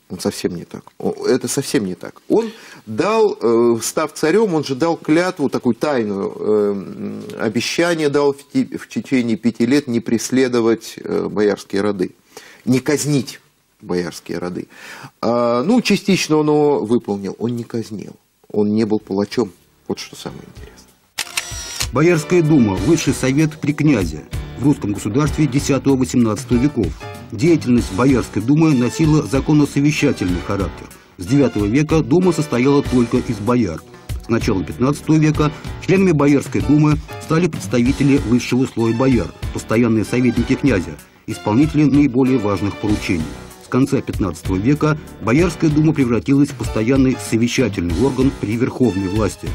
он совсем не так. Это совсем не так. Он дал, став царем, он же дал клятву, такую тайную, обещание дал в течение пяти лет не преследовать боярские роды, не казнить боярские роды. Ну, частично он его выполнил. Он не казнил, он не был палачом. Вот что самое интересное. Боярская дума, высший совет при князе в русском государстве десятого-восемнадцатого веков. Деятельность Боярской думы носила законосовещательный характер. С девятого века дума состояла только из бояр. С начала пятнадцатого века членами Боярской думы стали представители высшего слоя бояр, постоянные советники князя, исполнители наиболее важных поручений. С конца пятнадцатого века Боярская дума превратилась в постоянный совещательный орган при верховной власти.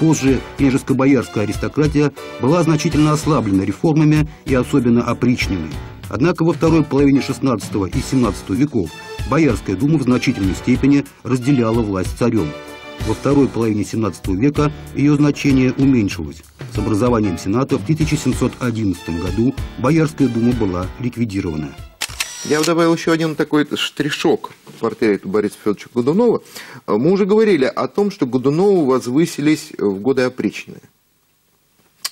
Позже княжеско-боярская аристократия была значительно ослаблена реформами и особенно опричниной. Однако во второй половине шестнадцатого и семнадцатого веков Боярская дума в значительной степени разделяла власть царем. Во второй половине семнадцатого века ее значение уменьшилось. С образованием Сената в тысяча семьсот одиннадцатом году Боярская дума была ликвидирована. Я бы добавил еще один такой штришок к портрету Бориса Федоровича Годунова. Мы уже говорили о том, что Годунову возвысились в годы опричнины.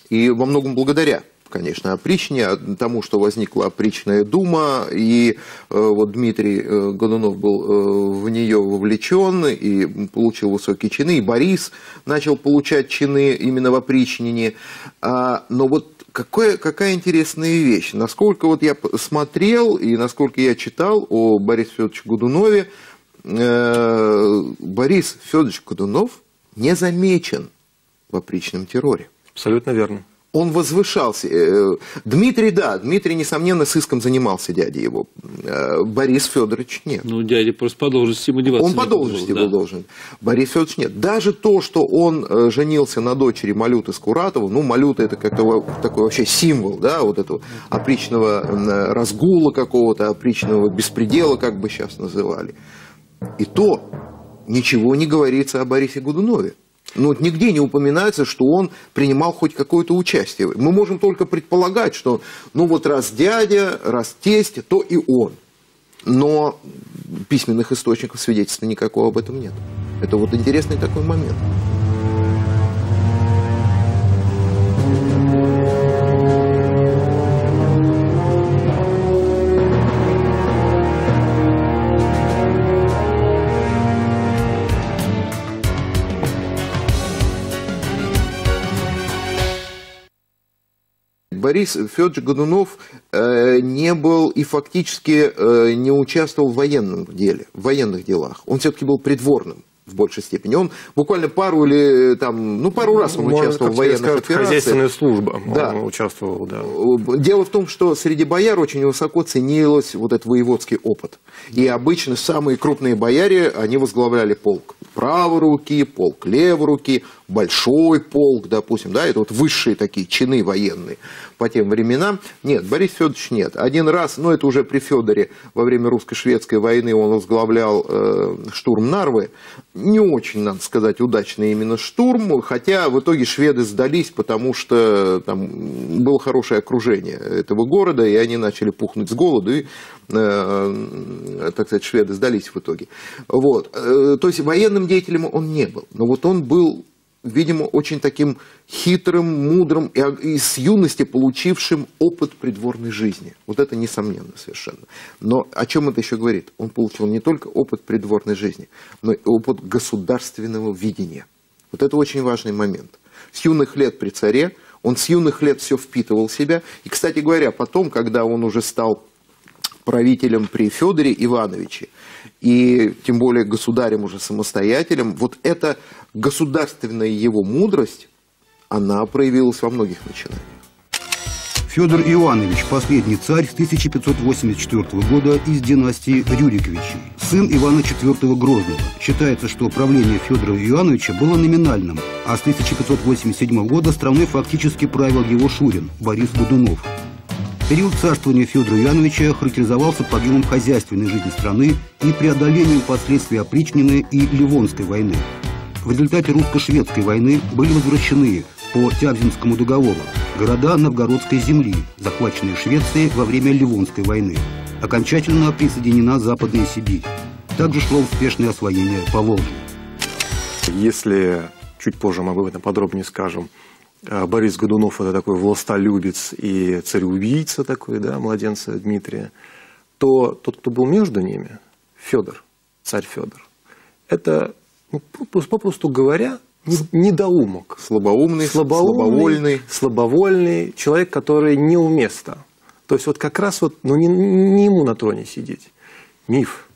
И во многом благодаря, конечно, опричнине, тому, что возникла опричная дума, и вот Дмитрий Годунов был в нее вовлечен и получил высокие чины, и Борис начал получать чины именно в опричнине. Но вот Какое, какая интересная вещь. Насколько вот я смотрел и насколько я читал о Борисе Федоровиче Годунове, э, Борис Федорович Годунов не замечен в опричном терроре. Абсолютно верно. Он возвышался. Дмитрий, да, Дмитрий, несомненно, сыском занимался дядей его. Борис Федорович нет. Ну, дядя просто по должности ему деваться. Он по должности был, да, должен. Борис Федорович нет. Даже то, что он женился на дочери Малюты Скуратова, ну, Малюта — это как-то такой вообще символ, да, вот этого опричного разгула какого-то, опричного беспредела, как бы сейчас называли. И то ничего не говорится о Борисе Годунове. Но вот нигде не упоминается, что он принимал хоть какое-то участие. Мы можем только предполагать, что ну вот раз дядя, раз тесть, то и он. Но письменных источников, свидетельства никакого об этом нет. Это вот интересный такой момент. Борис Федорович Годунов э, не был и фактически э, не участвовал в военном деле, в военных делах. Он все-таки был придворным в большей степени. Он буквально пару или там, ну, пару раз он Можно, участвовал в военных сказать, операциях. Хозяйственная служба да. он участвовал, да. Дело в том, что среди бояр очень высоко ценилось вот этот воеводский опыт. И обычно самые крупные бояре, они возглавляли полк правой руки, полк левой руки, большой полк, допустим, да, это вот высшие такие чины военные по тем временам. Нет, Борис Федорович нет. Один раз, но ну, это уже при Федоре, во время русско-шведской войны он возглавлял э, штурм Нарвы. Не очень, надо сказать, удачный именно штурм, хотя в итоге шведы сдались, потому что там было хорошее окружение этого города, и они начали пухнуть с голоду, и, э, так сказать, шведы сдались в итоге. Вот. То есть военным деятелем он не был, но вот он был, видимо, очень таким хитрым, мудрым и, и с юности получившим опыт придворной жизни. Вот это несомненно совершенно. Но о чем это еще говорит? Он получил не только опыт придворной жизни, но и опыт государственного видения. Вот это очень важный момент. С юных лет при царе, он с юных лет все впитывал в себя. И, кстати говоря, потом, когда он уже стал правителем при Федоре Ивановиче, и тем более государем уже самостоятелем, вот эта государственная его мудрость, она проявилась во многих начинаниях. Федор Иванович, последний царь с тысяча пятьсот восемьдесят четвёртого года из династии Рюриковичей, сын Ивана четвёртого Грозного. Считается, что правление Федора Ивановича было номинальным, а с тысяча пятьсот восемьдесят седьмого года страной фактически правил его шурин Борис Годунов. Период царствования Федора Ивановича характеризовался подъемом хозяйственной жизни страны и преодолением последствий опричнины и Ливонской войны. В результате русско-шведской войны были возвращены по Тябзинскому договору города новгородской земли, захваченные Швецией во время Ливонской войны. Окончательно присоединена Западная Сибирь. Также шло успешное освоение Поволжья. Если чуть позже мы об этом подробнее скажем, Борис Годунов – это такой властолюбец и цареубийца такой, да, младенца Дмитрия, то тот, кто был между ними, Федор, царь Федор, это, ну, попросту говоря, недоумок. Слабоумный, слабоумный, слабовольный. Слабовольный человек, который не у места. То есть вот как раз вот, ну, не, не ему на троне сидеть. Миф.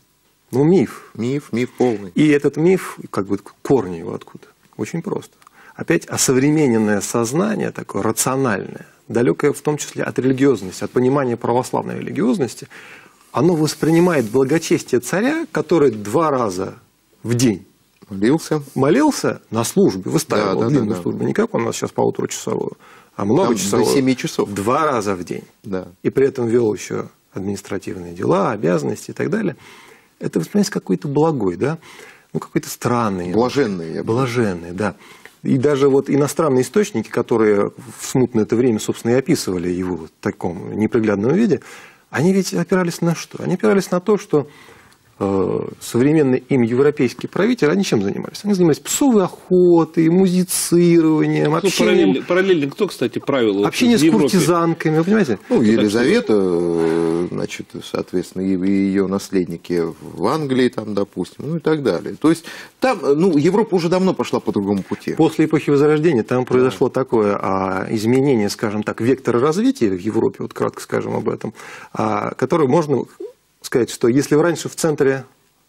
Ну, миф. Миф, миф полный. И этот миф, как бы корни его откуда? Очень просто. Опять осовремененное сознание, такое рациональное, далекое в том числе от религиозности, от понимания православной религиозности, оно воспринимает благочестие царя, который два раза в день молился, молился на службе, выставил да, да, длинную да, да, службу, да. не как у нас сейчас полуторачасовую, а многочасовую, до семи часов. Два раза в день. Да. И при этом вел еще административные дела, обязанности и так далее. Это воспринимается какой-то благой, да? ну какой-то странный. Блаженный. Блаженный, да. И даже вот иностранные источники, которые в смутное это время, собственно, и описывали его в таком неприглядном виде, они ведь опирались на что? Они опирались на то, что э, современные им европейские правители, они чем занимались? Они занимались псовой охотой, музицированием, общением. Ну, параллельно, параллельно кто, кстати, правил? Общение с куртизанками, вы понимаете? Ну, Елизавета, значит, соответственно, и ее наследники в Англии, там, допустим, ну и так далее. То есть там, ну, Европа уже давно пошла по другому пути. После эпохи Возрождения там произошло такое а, изменение, скажем так, вектора развития в Европе, вот кратко скажем об этом, а, которое можно сказать, что если раньше в центре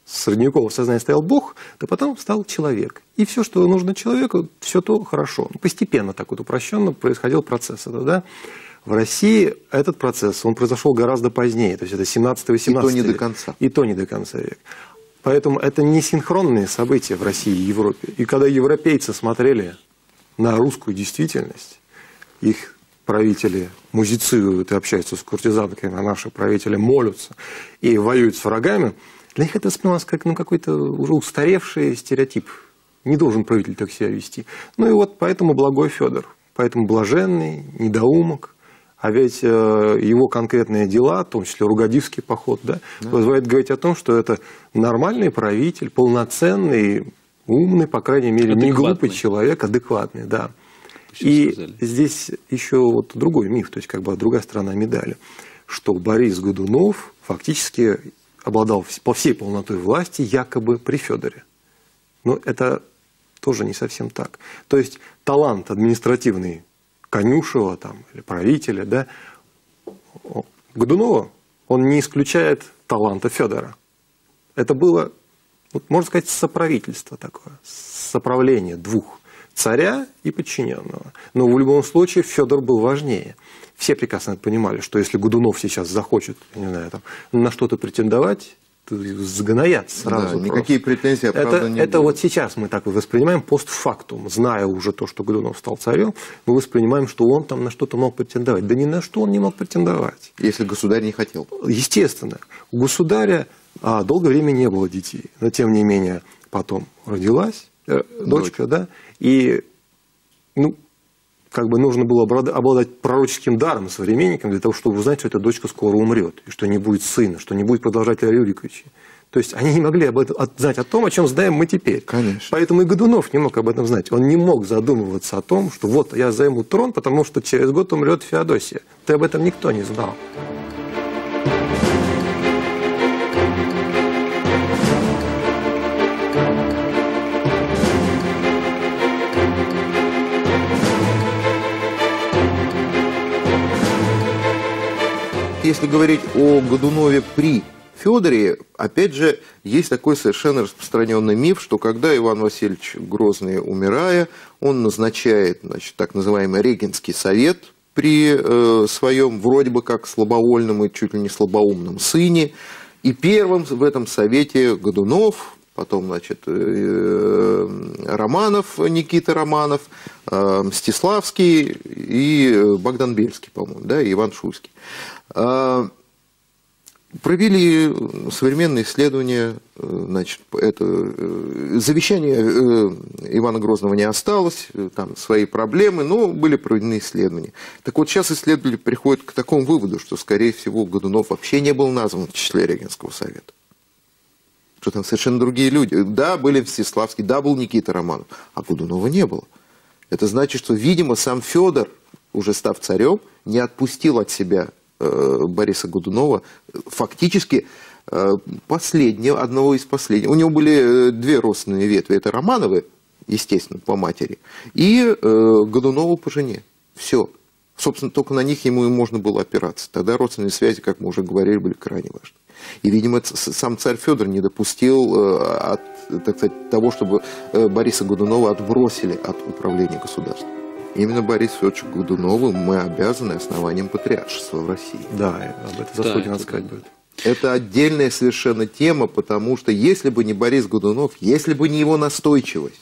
средневекового сознания стоял Бог, то потом стал человек. И все, что нужно человеку, все то хорошо. Постепенно так вот упрощенно происходил процесс. Это, да? В России этот процесс, он произошел гораздо позднее, то есть это семнадцатый-восемнадцатый век. И то не до конца. И то не до конца век. Поэтому это не синхронные события в России и Европе. И когда европейцы смотрели на русскую действительность, их правители музицируют и общаются с куртизанками, а наши правители молятся и воюют с врагами, для них это воспринималось как ну, какой-то уже устаревший стереотип. Не должен правитель так себя вести. Ну и вот поэтому благой Федор, поэтому блаженный, недоумок, а ведь э, его конкретные дела, в том числе Ругодивский поход, да, да. позволяет говорить о том, что это нормальный правитель, полноценный, умный, по крайней мере, адекватный. Не глупый человек, адекватный, да. И сказали. Здесь еще вот другой миф, то есть как бы другая сторона медали, что Борис Годунов фактически обладал по всей полнотой власти якобы при Федоре. Но это тоже не совсем так. То есть талант административный конюшева там, или правителя, да, Годунова, он не исключает таланта Федора. Это было Вот, можно сказать, соправительство такое, соправление двух, царя и подчиненного. Но в любом случае Федор был важнее. Все прекрасно понимали, что если Годунов сейчас захочет, не знаю, там, на что-то претендовать, то сгноят сразу. Да, никакие претензии, правда, это, не это вот сейчас мы так воспринимаем постфактум, зная уже то, что Годунов стал царем, мы воспринимаем, что он там на что-то мог претендовать. Да ни на что он не мог претендовать. Если государь не хотел. Естественно. У государя а, долгое время не было детей, но тем не менее потом родилась э, дочка, дочка, да, и, ну, как бы нужно было обладать пророческим даром современникам для того, чтобы узнать, что эта дочка скоро умрет, и что не будет сына, что не будет продолжателя Рюриковичей. То есть они не могли об этом знать, о том, о чем знаем мы теперь. Конечно. Поэтому и Годунов не мог об этом знать. Он не мог задумываться о том, что вот я займу трон, потому что через год умрет Феодосия. Ты об этом никто не знал. Если говорить о Годунове при Федоре, опять же, есть такой совершенно распространенный миф, что когда Иван Васильевич Грозный, умирая, он назначает, значит, так называемый регенский совет при э, своем вроде бы как слабовольном и чуть ли не слабоумном сыне, и первым в этом совете Годунов, потом, значит, э, Романов, Никита Романов, э, Мстиславский и Богдан Бельский, по-моему, да, и Иван Шуйский. Провели современные исследования, значит, это, завещание Ивана Грозного не осталось, там свои проблемы, но были проведены исследования. Так вот, сейчас исследователи приходят к такому выводу, что, скорее всего, Годунов вообще не был назван в числе регенского совета. Что там совершенно другие люди. Да, были Мстиславский, да, был Никита Романов, а Годунова не было. Это значит, что, видимо, сам Федор, уже став царем, не отпустил от себя Бориса Годунова, фактически последнего, одного из последних. У него были две родственные ветви. Это Романовы, естественно, по матери, и Годунова по жене. Все. Собственно, только на них ему и можно было опираться. Тогда родственные связи, как мы уже говорили, были крайне важны. И, видимо, сам царь Федор не допустил от, так сказать, того, чтобы Бориса Годунова отбросили от управления государством. Именно Борису Федоровичу Годунову мы обязаны основанием патриаршества в России. Да, об этом заслуги надо сказать будет. Это отдельная совершенно тема, потому что если бы не Борис Годунов, если бы не его настойчивость,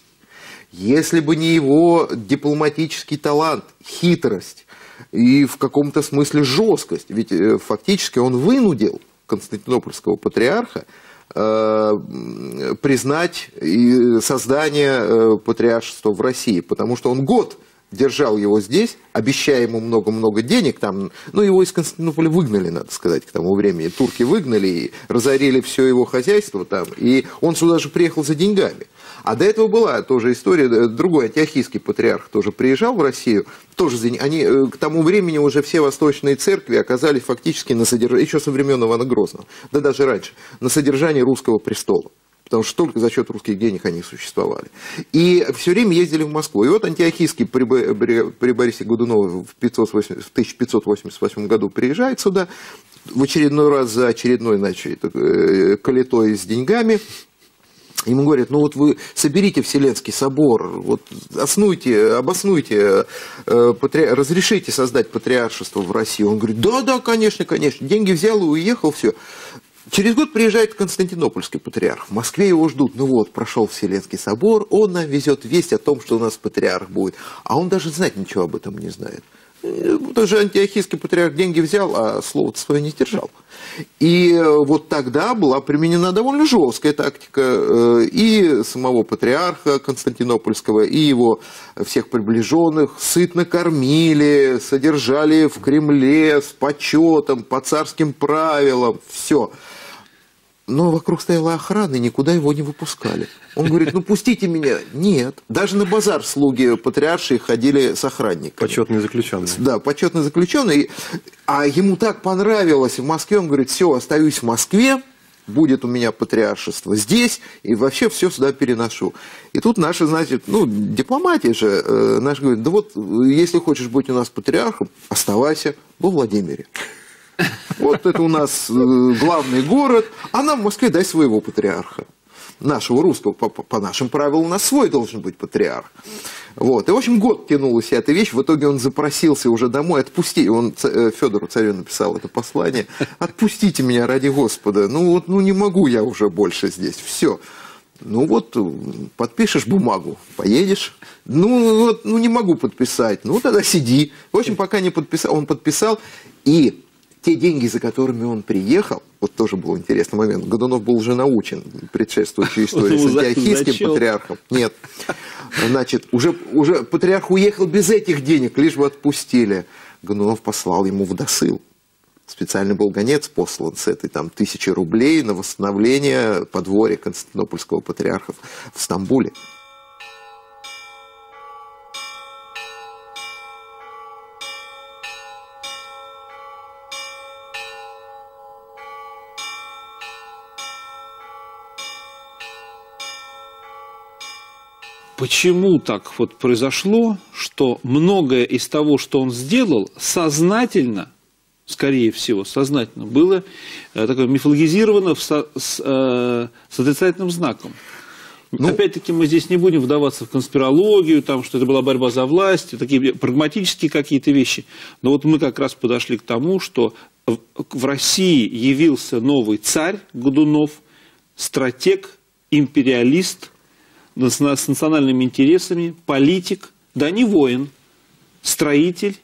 если бы не его дипломатический талант, хитрость и в каком-то смысле жесткость, ведь фактически он вынудил Константинопольского патриарха э, признать создание патриаршества в России, потому что он год держал его здесь, обещая ему много-много денег, там, ну, его из Константинополя выгнали, надо сказать, к тому времени. Турки выгнали и разорили все его хозяйство там, и он сюда же приехал за деньгами. А до этого была тоже история, другой антиохийский патриарх тоже приезжал в Россию, тоже они, к тому времени уже все восточные церкви оказались фактически на содержании, еще со времен Ивана Грозного, да даже раньше, на содержании русского престола. Потому что только за счет русских денег они существовали. И все время ездили в Москву. И вот антиохийский при, при, при Борисе Годунове в, в тысяча пятьсот восемьдесят восьмом году приезжает сюда, в очередной раз за очередной, значит, калитой с деньгами. Ему говорят, ну вот вы соберите Вселенский собор, вот основуйте, обоснуйте, э, патри... разрешите создать патриаршество в России. Он говорит, да, да, конечно, конечно. Деньги взял и уехал, все. Через год приезжает Константинопольский патриарх. В Москве его ждут. Ну вот, прошел Вселенский собор, он нам везет весть о том, что у нас патриарх будет. А он даже знать ничего об этом не знает. Даже антиохийский патриарх деньги взял, а слово-то свое не держал. И вот тогда была применена довольно жесткая тактика и самого патриарха Константинопольского, и его всех приближенных сытно кормили, содержали в Кремле с почетом, по царским правилам, все. Но вокруг стояла охрана, и никуда его не выпускали. Он говорит, ну пустите меня. Нет. Даже на базар слуги патриарши ходили с охранниками. Почетные заключенные. Да, почетные заключенные. А ему так понравилось в Москве, он говорит, все, остаюсь в Москве, будет у меня патриаршество здесь, и вообще все сюда переношу. И тут наши, значит, ну, дипломатия же, э, наши говорят, да вот, если хочешь быть у нас патриархом, оставайся во Владимире. Вот это у нас главный город, а нам в Москве дай своего патриарха. нашего русского, по, по нашим правилам, у нас свой должен быть патриарх. Вот. И, в общем, год тянулась эта вещь, в итоге он запросился уже домой, отпусти, он Федору царю написал это послание, отпустите меня ради Господа, ну вот, ну не могу я уже больше здесь, все. Ну вот, подпишешь бумагу, поедешь. Ну вот, ну не могу подписать, ну тогда сиди. В общем, пока не подписал, он подписал, и те деньги, за которыми он приехал, вот тоже был интересный момент, Годунов был уже научен предшествующей истории с антиохийским патриархом. Нет, значит, уже, уже патриарх уехал без этих денег, лишь бы отпустили. Годунов послал ему в досыл. Специально был гонец послан с этой там тысячи рублей на восстановление подворья Константинопольского патриарха в Стамбуле. Почему так вот произошло, что многое из того, что он сделал, сознательно, скорее всего, сознательно, было э, такое мифологизировано в со, с, э, с отрицательным знаком? Ну, опять-таки, мы здесь не будем вдаваться в конспирологию, там, что это была борьба за власть, такие прагматические какие-то вещи. Но вот мы как раз подошли к тому, что в, в России явился новый царь Годунов, стратег, империалист, с, с национальными интересами, политик, да не воин, строитель.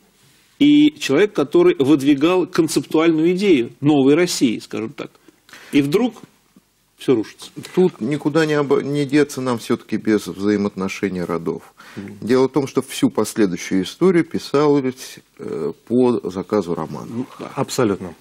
И человек, который выдвигал концептуальную идею новой России, скажем так. И вдруг все рушится. Тут никуда не, об... не деться нам все-таки без взаимоотношений родов. Mm-hmm. Дело в том, что всю последующую историю писалось э, по заказу Романовых. Mm-hmm. Абсолютно.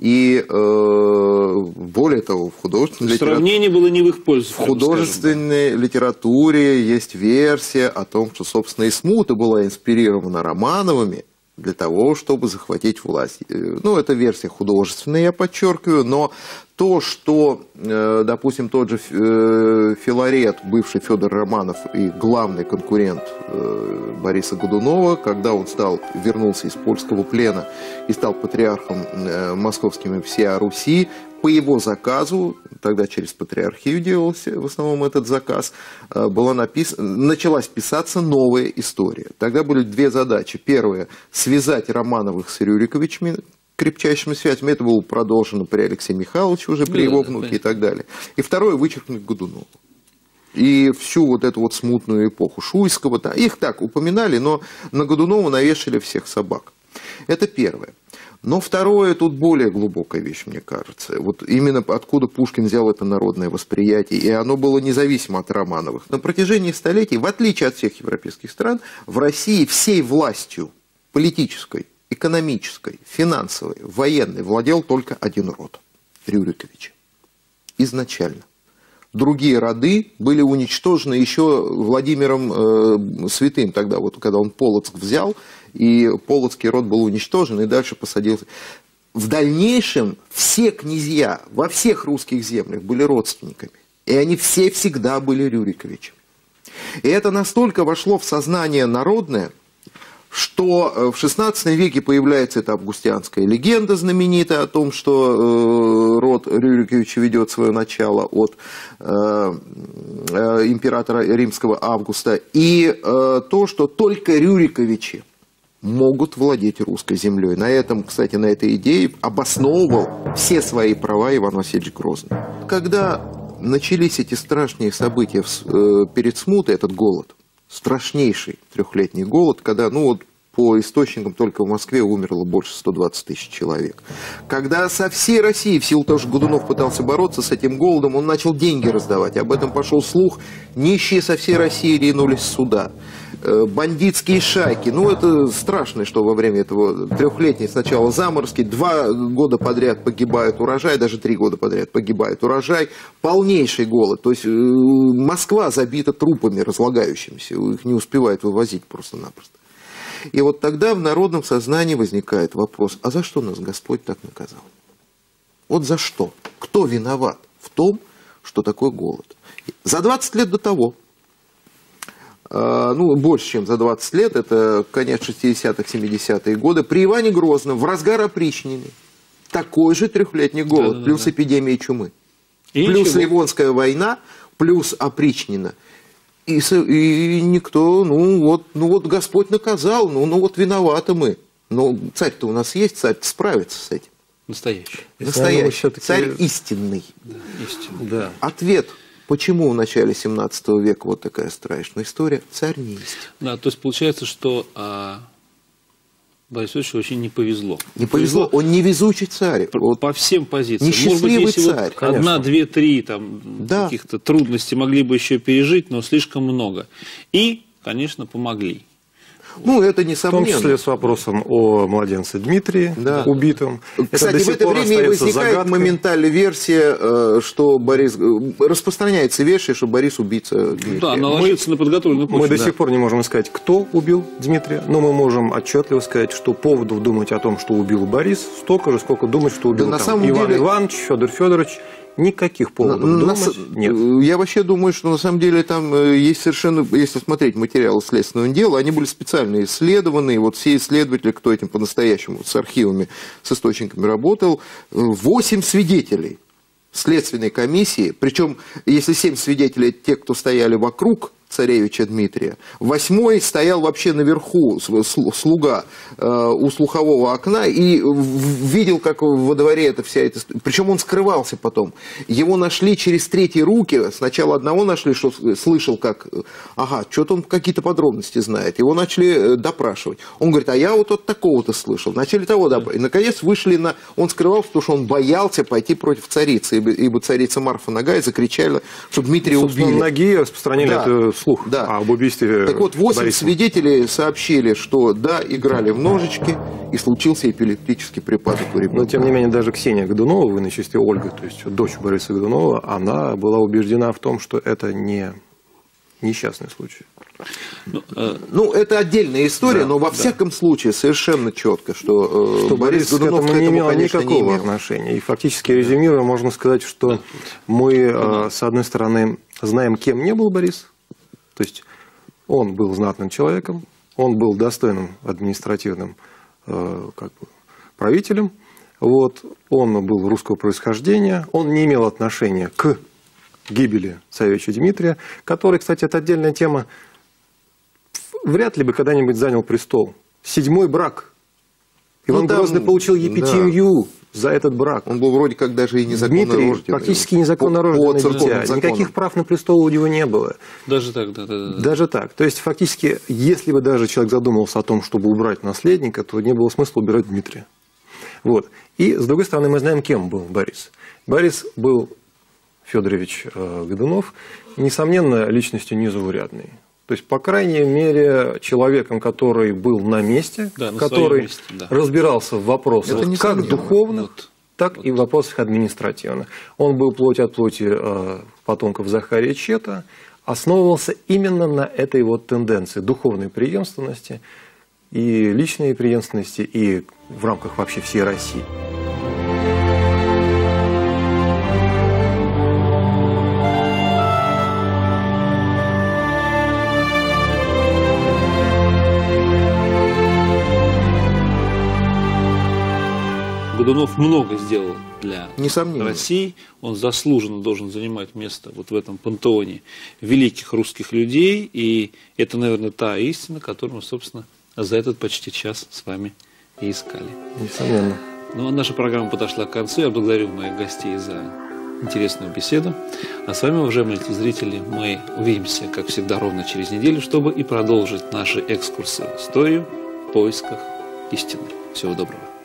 И э, более того, в художественной литературе... Сравнение было не в их пользу. В художественной скажем, да. литературе есть версия о том, что, собственно, и Смута была инспирирована Романовыми, для того, чтобы захватить власть. Ну, это версия художественная, я подчеркиваю, но то, что, допустим, тот же Филарет, бывший Федор Романов и главный конкурент Бориса Годунова, когда он стал, вернулся из польского плена и стал патриархом московским и всея Руси, по его заказу, тогда через патриархию делался в основном этот заказ, была напис... началась писаться новая история. Тогда были две задачи. Первая – связать Романовых с Рюриковичами, крепчайшими связями. Это было продолжено при Алексее Михайловиче, уже при да, его внуке да, и так далее. И второе – вычеркнуть Годунова. И всю вот эту вот смутную эпоху Шуйского. Да, их так упоминали, но на Годунова навешали всех собак. Это первое. Но второе, тут более глубокая вещь, мне кажется. Вот именно откуда Пушкин взял это народное восприятие, и оно было независимо от Романовых. На протяжении столетий, в отличие от всех европейских стран, в России всей властью политической, экономической, финансовой, военной владел только один род – Рюриковичи. Изначально. Другие роды были уничтожены еще Владимиром э, Святым тогда, вот, когда он Полоцк взял, и полоцкий род был уничтожен, и дальше посадился. В дальнейшем все князья во всех русских землях были родственниками, и они все всегда были Рюриковичами. И это настолько вошло в сознание народное, что в шестнадцатом веке появляется эта августианская легенда знаменитая о том, что э, род Рюриковича ведет свое начало от э, э, императора римского Августа, и э, то, что только Рюриковичи могут владеть русской землей. На этом, кстати, на этой идее обосновывал все свои права Иван Васильевич Грозный. Когда начались эти страшные события в, э, перед Смутой, этот голод, страшнейший трехлетний голод, когда, ну вот, по источникам только в Москве умерло больше ста двадцати тысяч человек. Когда со всей России, в силу того, что Годунов пытался бороться с этим голодом, он начал деньги раздавать. Об этом пошел слух. Нищие со всей России ринулись сюда. Бандитские шайки. Ну, это страшно, что во время этого трехлетней сначала заморозки, два года подряд погибает урожай, даже три года подряд погибает урожай. Полнейший голод. То есть Москва забита трупами разлагающимися. Их не успевают вывозить просто-напросто. И вот тогда в народном сознании возникает вопрос, а за что нас Господь так наказал? Вот за что? Кто виноват в том, что такой голод? За двадцать лет до того, э, ну, больше, чем за двадцать лет, это конец шестидесятых, семидесятые годы, при Иване Грозном, в разгар опричнины, такой же трехлетний голод, да, да, плюс да. эпидемия чумы. И плюс ничего. Ливонская война, плюс опричнина. И, и никто, ну вот, ну вот Господь наказал, ну, ну вот виноваты мы. Но царь-то у нас есть, царь справится с этим. Настоящий. Настоящий. Царь истинный. Да, истинный. Да. Ответ. Почему в начале семнадцатого века вот такая страшная история? Царь не истинный. Да, то есть получается, что а, Борису Ильичу очень не повезло. Не повезло, повезло. Он невезучий царь. По, вот. по всем позициям. Несчастливый Может быть, царь. Вот одна, две, три там, да. каких-то трудностей могли бы еще пережить, но слишком много. И, конечно, помогли. Ну, это несомненно. В том числе с вопросом о младенце Дмитрии, да. убитом. Кстати, в это время и возникает загадкой. моментальная версия, что Борис... Распространяется версия, что Борис убийца Дмитрия. Да, наложится мы, на подготовленную почву. Мы да. до сих пор не можем сказать, кто убил Дмитрия, но мы можем отчетливо сказать, что поводов думать о том, что убил Борис, столько же, сколько думать, что убил да, на самом Иван деле... Иванович, Федор Федорович. Никаких поводов на, думать на, нет. Я вообще думаю, что на самом деле там есть совершенно... Если смотреть материалы следственного дела, они были специально исследованы. И вот все исследователи, кто этим по-настоящему с архивами, с источниками работал, восемь свидетелей следственной комиссии. Причем, если семь свидетелей, те, кто стояли вокруг царевича Дмитрия, восьмой стоял вообще наверху, слуга э, у слухового окна, и видел, как во дворе это вся эта... Причем он скрывался потом. Его нашли через третьи руки. Сначала одного нашли, что слышал, как... Ага, что-то он какие-то подробности знает. Его начали допрашивать. Он говорит, а я вот от такого-то слышал. Начали того допрашивать. И, наконец, вышли на... Он скрывался, потому что он боялся пойти против царицы, ибо царица Марфа Ногая закричала, что Дмитрия ну, убили. Ноги распространили да. это... слух да. а об убийстве. Так вот, восемь свидетелей сообщили, что да, играли в ножички, и случился эпилептический припадок у ребенка. Но, тем не менее, даже Ксения Годунова, в иночестве Ольга, то есть дочь Бориса Годунова, она была убеждена в том, что это не несчастный случай. Ну, э... ну это отдельная история, да, но во да. всяком случае совершенно четко, что, э, что Борис Годунов к этому, не имел конечно, никакого не имел. отношения. И фактически, резюмируя, можно сказать, что мы, э, с одной стороны, знаем, кем не был Борис. То есть он был знатным человеком, он был достойным административным э, как бы, правителем, вот, он был русского происхождения, он не имел отношения к гибели царевича Дмитрия, который, кстати, это отдельная тема, вряд ли бы когда-нибудь занял престол. Седьмой брак. Иван ну, там, Грозный получил епитимию. Да. За этот брак. Он был вроде как даже и незаконно Дмитрий рожденный. практически незаконно рожденный дитя. Никаких прав на престол у него не было. Даже так, да, да, да. Даже так. То есть, фактически, если бы даже человек задумался о том, чтобы убрать наследника, то не было смысла убирать Дмитрия. Вот. И, с другой стороны, мы знаем, кем был Борис. Борис был Федорович Годунов, несомненно, личностью незаурядной. То есть, по крайней мере, человеком, который был на месте, да, на который месте, да. разбирался в вопросах как духовных, вот, так вот. и в вопросах административных. Он был плоть от плоти э, потомков Захария Чета, основывался именно на этой вот тенденции духовной преемственности и личной преемственности, и в рамках вообще всей России. Годунов много сделал для Несомненно. России, он заслуженно должен занимать место вот в этом пантеоне великих русских людей, и это, наверное, та истина, которую мы, собственно, за этот почти час с вами и искали. Несомненно. Ну, а наша программа подошла к концу, я благодарю моих гостей за интересную беседу, а с вами, уважаемые телезрители, мы увидимся, как всегда, ровно через неделю, чтобы и продолжить наши экскурсы в историю в поисках истины. Всего доброго.